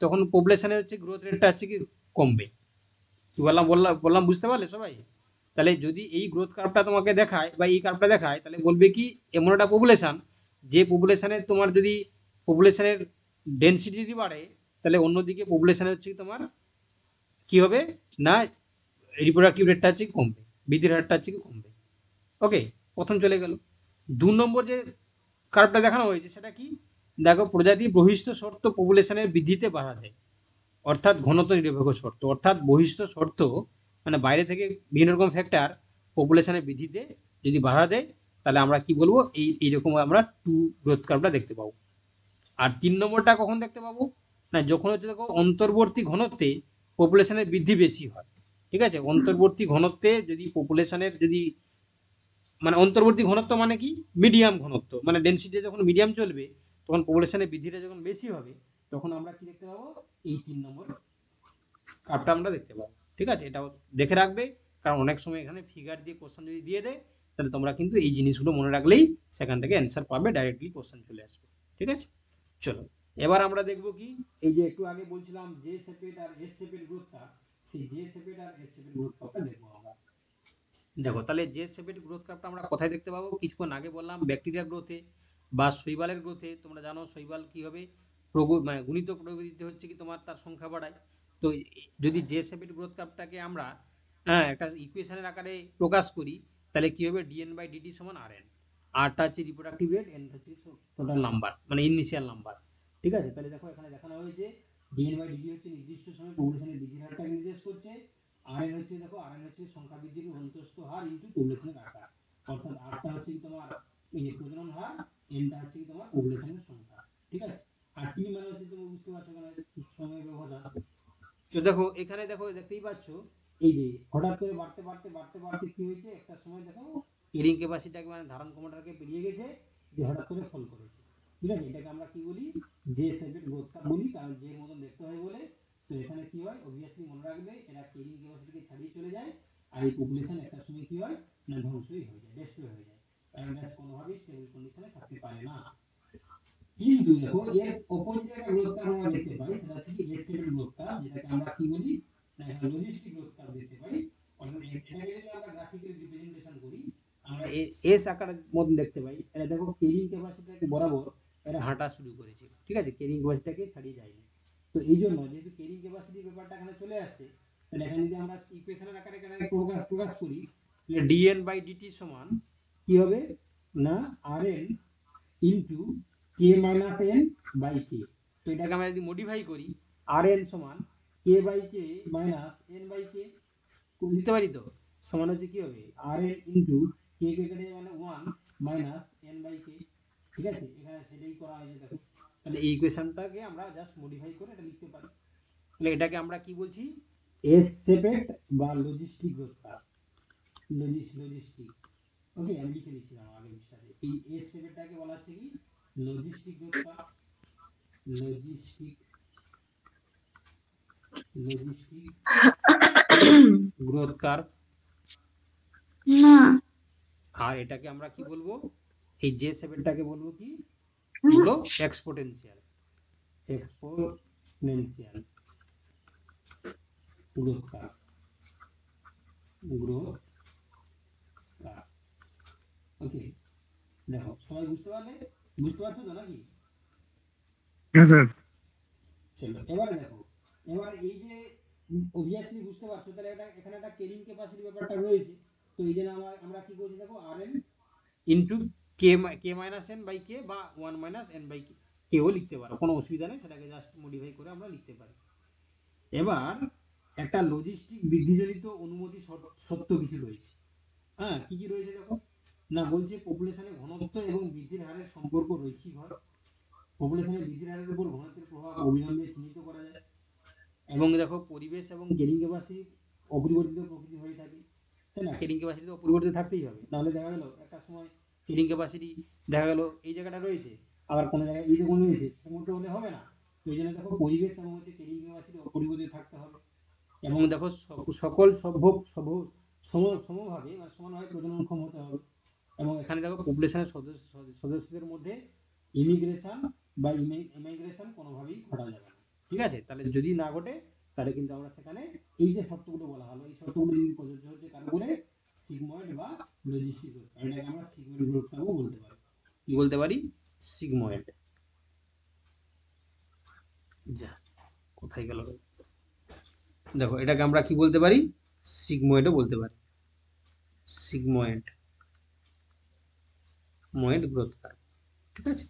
তখন পপুলেশনের হচ্ছে গ্রোথ রেটটা হচ্ছে কি কমবে। কি বললাম বললাম বললাম বুঝতে পারলে সবাই? তাহলে যদি এই গ্রোথ কার্ভটা তোমাকে দেখায় বা এই কার্ভটা দেখায় তাহলে বলবে কি এমন একটা পপুলেশন যে পপুলেশনের তোমার যদি পপুলেশনের ডেন্সিটি যদি বাড়ে তাহলে অন্যদিকে পপুলেশনের হচ্ছে তোমার কি হবে না রিপ্রোডাক্টিভ রেটটা হচ্ছে কমবে, বৃদ্ধির হারটা হচ্ছে কি কমবে। ওকে প্রথম চলে গেল। দু নম্বর যে কার্ভটা দেখানো হয়েছে সেটা কি দেখো, প্রজাতি বহিষ্ঠ শর্ত পপুলেশনের বৃদ্ধিতে বাধা দেয়, অর্থাৎ ঘনত্ব নিরপেক্ষ শর্ত। অর্থাৎ বহিষ্ঠ শর্ত মানে বাইরে থেকে বিভিন্ন রকম ফ্যাক্টর পপুলেশনের বৃদ্ধিতে যদি বাধা দেয় তাহলে আমরা কি বলবো এই এইরকম আমরা টু গ্রোথ কার্ভটা দেখতে পাবো। আর তিন নম্বরটা কখন দেখতে পাবো না, যখন হচ্ছে দেখো অন্তর্বর্তী ঘনত্বে পপুলেশনের বৃদ্ধি বেশি হয় ঠিক আছে। অন্তর্বর্তী ঘনত্বে যদি পপুলেশনের যদি মানে অন্তর্বর্তী ঘনত্ব মানে কি মিডিয়াম ঘনত্ব, মানে ডেন্সিটি যখন মিডিয়াম চলবে তখন পপুলেশনের বৃদ্ধিটা যখন বেশি হবে তখন আমরা কি দেখতে পাবো এই তিন নম্বর কার্ভটা আমরা দেখতে পাবো ঠিক আছে। এটাও দেখে রাখবে, কারণ অনেক সময় এখানে ফিগার দিয়ে কোশ্চেন যদি দিয়ে দেয় তাহলে তোমরা কিন্তু এই জিনিসগুলো মনে রাখলেই সেখান থেকে অ্যান্সার পাবে, ডাইরেক্টলি কোশ্চেন চলে আসবে ঠিক আছে। চলো এবার আমরা দেখব কি এই যে একটু আগে বলছিলাম জে শেপেড আর এস শেপেড গ্রোথ কার্ভ, সেই জে শেপেড আর এস শেপেড গ্রোথ কার্ভটা দেখব আমরা। দেখো তাহলে জে শেপেড গ্রোথ কার্ভটা আমরা কোথায় দেখতে পাবো? কিছুক্ষণ আগে বললাম ব্যাকটেরিয়া গ্রোথে বা শৈবালের গ্রোথে। তোমরা জানো শৈবাল কি হবে মানে গুণিত প্রগতিতে হচ্ছে কি তোমার তার সংখ্যা বাড়ায়। তো যদি জে শেপেড গ্রোথ কার্ভটাকে আমরা হ্যাঁ একটা ইকুয়েশনের আকারে প্রকাশ করি তাহলে কি হবে ডিএন বাই ডিটি সমান আর এন, আরটা হচ্ছে রিপ্রোডাক্টিভ রেট, এন হচ্ছে টোটাল নাম্বার মানে ইনিশিয়াল নাম্বার ঠিক আছে। তাহলে দেখো এখানে দেখানো হয়েছে ডিএন বাই ডিটি হচ্ছে নির্দিষ্ট সময় পপুলেশনের বৃদ্ধির হারটাকে নির্দেশ করছে, আর এন হচ্ছে দেখো আর এন হচ্ছে সংখ্যা বৃদ্ধির অন্তস্থ হার ইনটু পপুলেশনের আকার, অর্থাৎ আরটা হচ্ছে তোমার এই প্রজনন হার, এনটা হচ্ছে তোমার পপুলেশনের সংখ্যা ঠিক আছে। আর টি মানে হচ্ছে তুমি বুঝতে পারছো মানে সময় ব্যবধান। তো দেখো এখানে দেখো দেখতেই পাচ্ছ এই যে হঠাৎ করে বাড়তে বাড়তে বাড়তে বাড়তে কি হয়েছে একটা সময় দেখো কেরিং ক্যাপাসিটিটাকে মানে ধারণ ক্ষমতাটাকে পেরিয়ে গেছে, যে হঠাৎ করে ফল করেছে ঠিক আছে। এটাকে আমরা কি বলি জে শেপেড গ্রোথ কার্ভ বলি, কারণ জে মতন দেখতে হয় বলে। তো এখানে কি হয় অবভিয়াসলি মনে রাখবে এটা কেরিং ক্যাপাসিটিকে ছাড়িয়ে চলে যায়, আর এই পপুলেশন একটা সময় কি হয় না ধ্বংসই হয়ে যায়, ডিস্ট্রয় হয়ে যায়, কারণ এটা কোনোভাবেই স্টেবল কন্ডিশনে থাকতে পারে না। কিন্তু দেখো এর অপোজিট একটা গ্রোথ কার্ভ আমরা দেখতে পাই, সেটা হচ্ছে এস শেপেড গ্রোথ কার্ভ, যেটাকে আমরা কি বলি লজিস্টিক গ্রোথ কার্ভ দেখতে পাই। অর্থাৎ এটাকে যদি আমরা গ্রাফিক্যালি রিপ্রেজেন্টেশন করি আমরা এস আকারের মতন দেখতে পাই। এটা দেখো কেরিং ক্যাপাসিটিটাকে বরাবর এটা হাঁটা শুরু করেছে ঠিক আছে, কেরিং ক্যাপাসিটিটাকে ছাড়িয়ে যায়নি। তো এই জন্য যেহেতু কেরিং ক্যাপাসিটির ব্যাপারটা এখানে চলে আসছে, তাহলে এখানে যদি আমরা ইকুয়েশনের আকারে এখানে প্রকাশ করি তাহলে ডিএন বাই ডিটি সমান কি হবে না R N into K minus N by K. তো এটাকে আমরা যদি মডিফাই করি আর এন সমান K by K minus N by K লিখতে পারি। তো সমান হচ্ছে কি হবে আর এন ইন্টু কে কে কেটে মানে one minus N by K ঠিক আছে। এখানে সেটাই করা হয়েছে দেখো, তাহলে এই ইকুয়েশনটাকে আমরা জাস্ট মডিফাই করে এটা লিখতে পারি। তাহলে এটাকে আমরা কি বলছি এসেপেট বা লজিস্টিক ব্যবসা লজিস্টিক ওকে আমি লিখে নিয়েছিলাম আগে বিষয়ে এই এসেপেটটাকে বলা হচ্ছে কি লজিস্টিক ব্যবসা লজিস্টিক লজিস্টিক গ্রোথ কার্ভ না আর এটাকে আমরা কি বলবো এই যে সেভেনটাকে বলবো কি হলো exponential exponential growth curve growth curve okay দেখো সবাই বুঝতে পারলে বুঝতে পারছো তো নাকি হ্যাঁ স্যার চলো এবারে দেখো এবারে এই যে obviously বুঝতে পারছো তাহলে এটা এখানে একটা কেরিং ক্যাপাসিটি ব্যাপারটা রয়েছে তো এই যে আমরা আমরা কি করছি দেখো rn into k k - n / k বা one - n / k k ও লিখতে পারো কোনো অসুবিধা নেই সেটাকে জাস্ট মডিফাই করে আমরা লিখতে পারি এবার একটা লজিস্টিক বৃদ্ধিজনিত অনুমতি শর্ত কিছু রয়েছে হ্যাঁ কি কি রয়েছে দেখো না বলছে পপুলেশনের ঘনত্ব এবং বৃদ্ধির হারের সম্পর্ক রৈখিক হয় পপুলেশনের বৃদ্ধির হারের উপর ঘনত্বের প্রভাব অবিলম্বে চিহ্নিত করা যায় এবং দেখো পরিবেশ এবং গেরিং ক্যাপাসিটি অপরিবর্তিত প্রকৃতি হয়ে থাকে তাই না গেরিং ক্যাপাসিটি তো অপরিবর্তিত থাকতেই হবে তাহলে দেখা গেল একটা সময় গেরিং ক্যাপাসিটি দেখা গেল এই জায়গাটা রয়েছে আবার কোনো জায়গায় এই যে কোনো রয়েছে সেমতো হলে হবে না ওই জন্য দেখো পরিবেশ এবং হচ্ছে গেরিং ক্যাপাসিটি অপরিবর্তিত থাকতে হবে এবং দেখো সকল সম্ভব সব সমভাবে মানে সমানভাবে প্রজননক্ষম হতে হবে এবং এখানে দেখো পপুলেশনের সদস্য সদস্যদের মধ্যে ইমিগ্রেশন বা ইমাইগ্রেশন কোনোভাবেই ঘটা যাবে না ঠিক আছে তাহলে যদি না ঘটে তাহলে কিন্তু আমরা সেখানে এই যে শর্তগুলো বলা হলো এই শর্তগুলো যদি প্রযোজ্য হচ্ছে কারণে সিগময়েড বা লজিস্টিক এটাকে আমরা সিগময়েড গ্রুপটাও বলতে পারি কি বলতে পারি সিগময়েড যা কোথায় গেল দেখো এটাকে আমরা কি বলতে পারি সিগময়েডও বলতে পারি সিগময়েড ময়েড গ্রোথ কার্ভ ঠিক আছে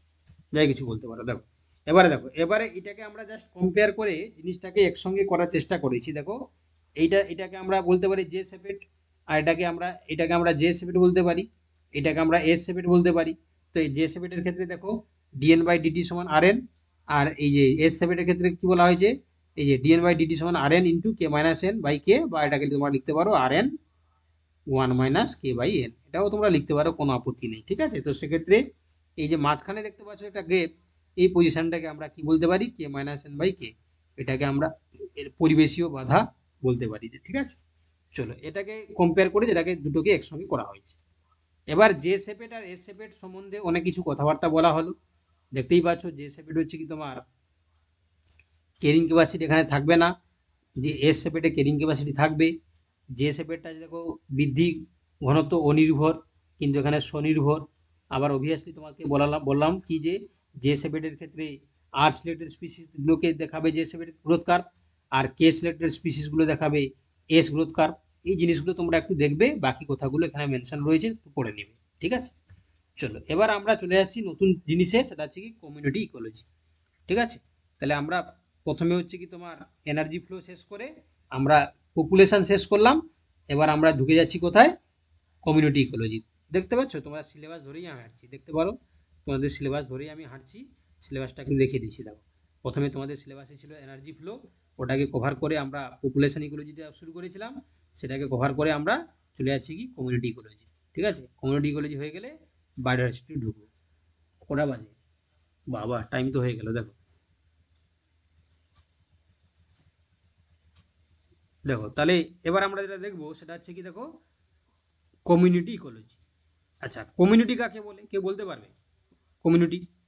যাই কিছু বলতে পারো দেখো এবারে দেখো এবারে এটাকে আমরা জাস্ট কম্পেয়ার করে জিনিসটাকে একসঙ্গে করার চেষ্টা করেছি দেখো এইটা এটাকে আমরা বলতে পারি জে সেপেট আর এটাকে আমরা এটাকে আমরা জে সেপেট বলতে পারি এটাকে আমরা এস সেপেট বলতে পারি তো এই জে সেপেটের ক্ষেত্রে দেখো ডিএন বাই ডিটি সমান আর এন আর এই যে এস সেপেটের ক্ষেত্রে কি বলা হয়েছে এই যে ডিএন বাই ডিটি সমান R N into K minus N by K বা এটাকে তোমরা লিখতে পারো R N one minus K by N এটাও তোমরা লিখতে পারো কোনো আপত্তি নেই ঠিক আছে তো সেক্ষেত্রে এই যে মাঝখানে দেখতে পাচ্ছ একটা গ্যাপ এই পজিশনটাকে আমরা কি বলতে পারি K minus N by K এটাকে আমরা এর পরিবেশীয় বাধা বলতে পারি ঠিক আছে চলো এটাকে কম্পেয়ার করে যেটাকে দুটোকে একসঙ্গে করা হয়েছে এবার জে সেপেট আর এস সেপেট সম্বন্ধে অনেক কিছু কথাবার্তা বলা হলো দেখতেই পাচ্ছ জে সেপেট হচ্ছে কি তোমার কেরিং ক্যাপাসিটি এখানে থাকবে না যে এস সেপেটে কেরিং ক্যাপাসিটি থাকবে জে সেপেটটা দেখো বৃদ্ধি ঘনত্ব অনির্ভর কিন্তু এখানে স্বনির্ভর আবার অবভিয়াসলি তোমাকে বলালাম বললাম কি যে जे सेपेटेड क्षेत्र आर सिलेक्टेड स्पीसीजगुलो के देखा जे सेपेटेड ग्रोथ कार्व और के सिलेक्टेड स्पीसीजगुलो देखा एस ग्रोथ कार्व ये जिनिसगुलो तोमरा एकटू देखबे बाकी कथागुलो एखाने मेंशन रयेछे एकटू पढ़े नेबे ठीक आछे चलो एबार आमरा चले आसि नतुन जिनिसे सेटा आछे कि कम्युनिटी इकोलॉजी ठीक आछे ताहले आमरा प्रथमे होच्छे कि तोमार एनार्जी फ्लो शेष करे आमरा पपुलेशन शेष करलाम एबार आमरा ढुके जाच्छी कोथाय कम्युनिटी इकोलॉजी देखते पाচ্ছ তোমরা সিলেবাস ধরেই আছি দেখতে পারো তোমাদের সিলেবাস ধরেই আমি হাঁটছি সিলেবাসটা একটু দেখিয়ে দিচ্ছি দেখো প্রথমে তোমাদের সিলেবাসে ছিল এনার্জি ফ্লো ওটাকে কভার করে আমরা পপুলেশন ইকোলজিতে শুরু করেছিলাম সেটাকে কভার করে আমরা চলে যাচ্ছি কি কমিউনিটি ইকোলজি ঠিক আছে কমিউনিটি ইকোলজি হয়ে গেলে বায়োডাইভার্সিটি ঢুকবো ওটা বাজে বাবা টাইম তো হয়ে গেল দেখো দেখো তাহলে এবার আমরা যেটা দেখবো সেটা হচ্ছে কি দেখো কমিউনিটি ইকোলজি আচ্ছা কমিউনিটি কাকে বলে কেউ বলতে পারবে কমিউনিটি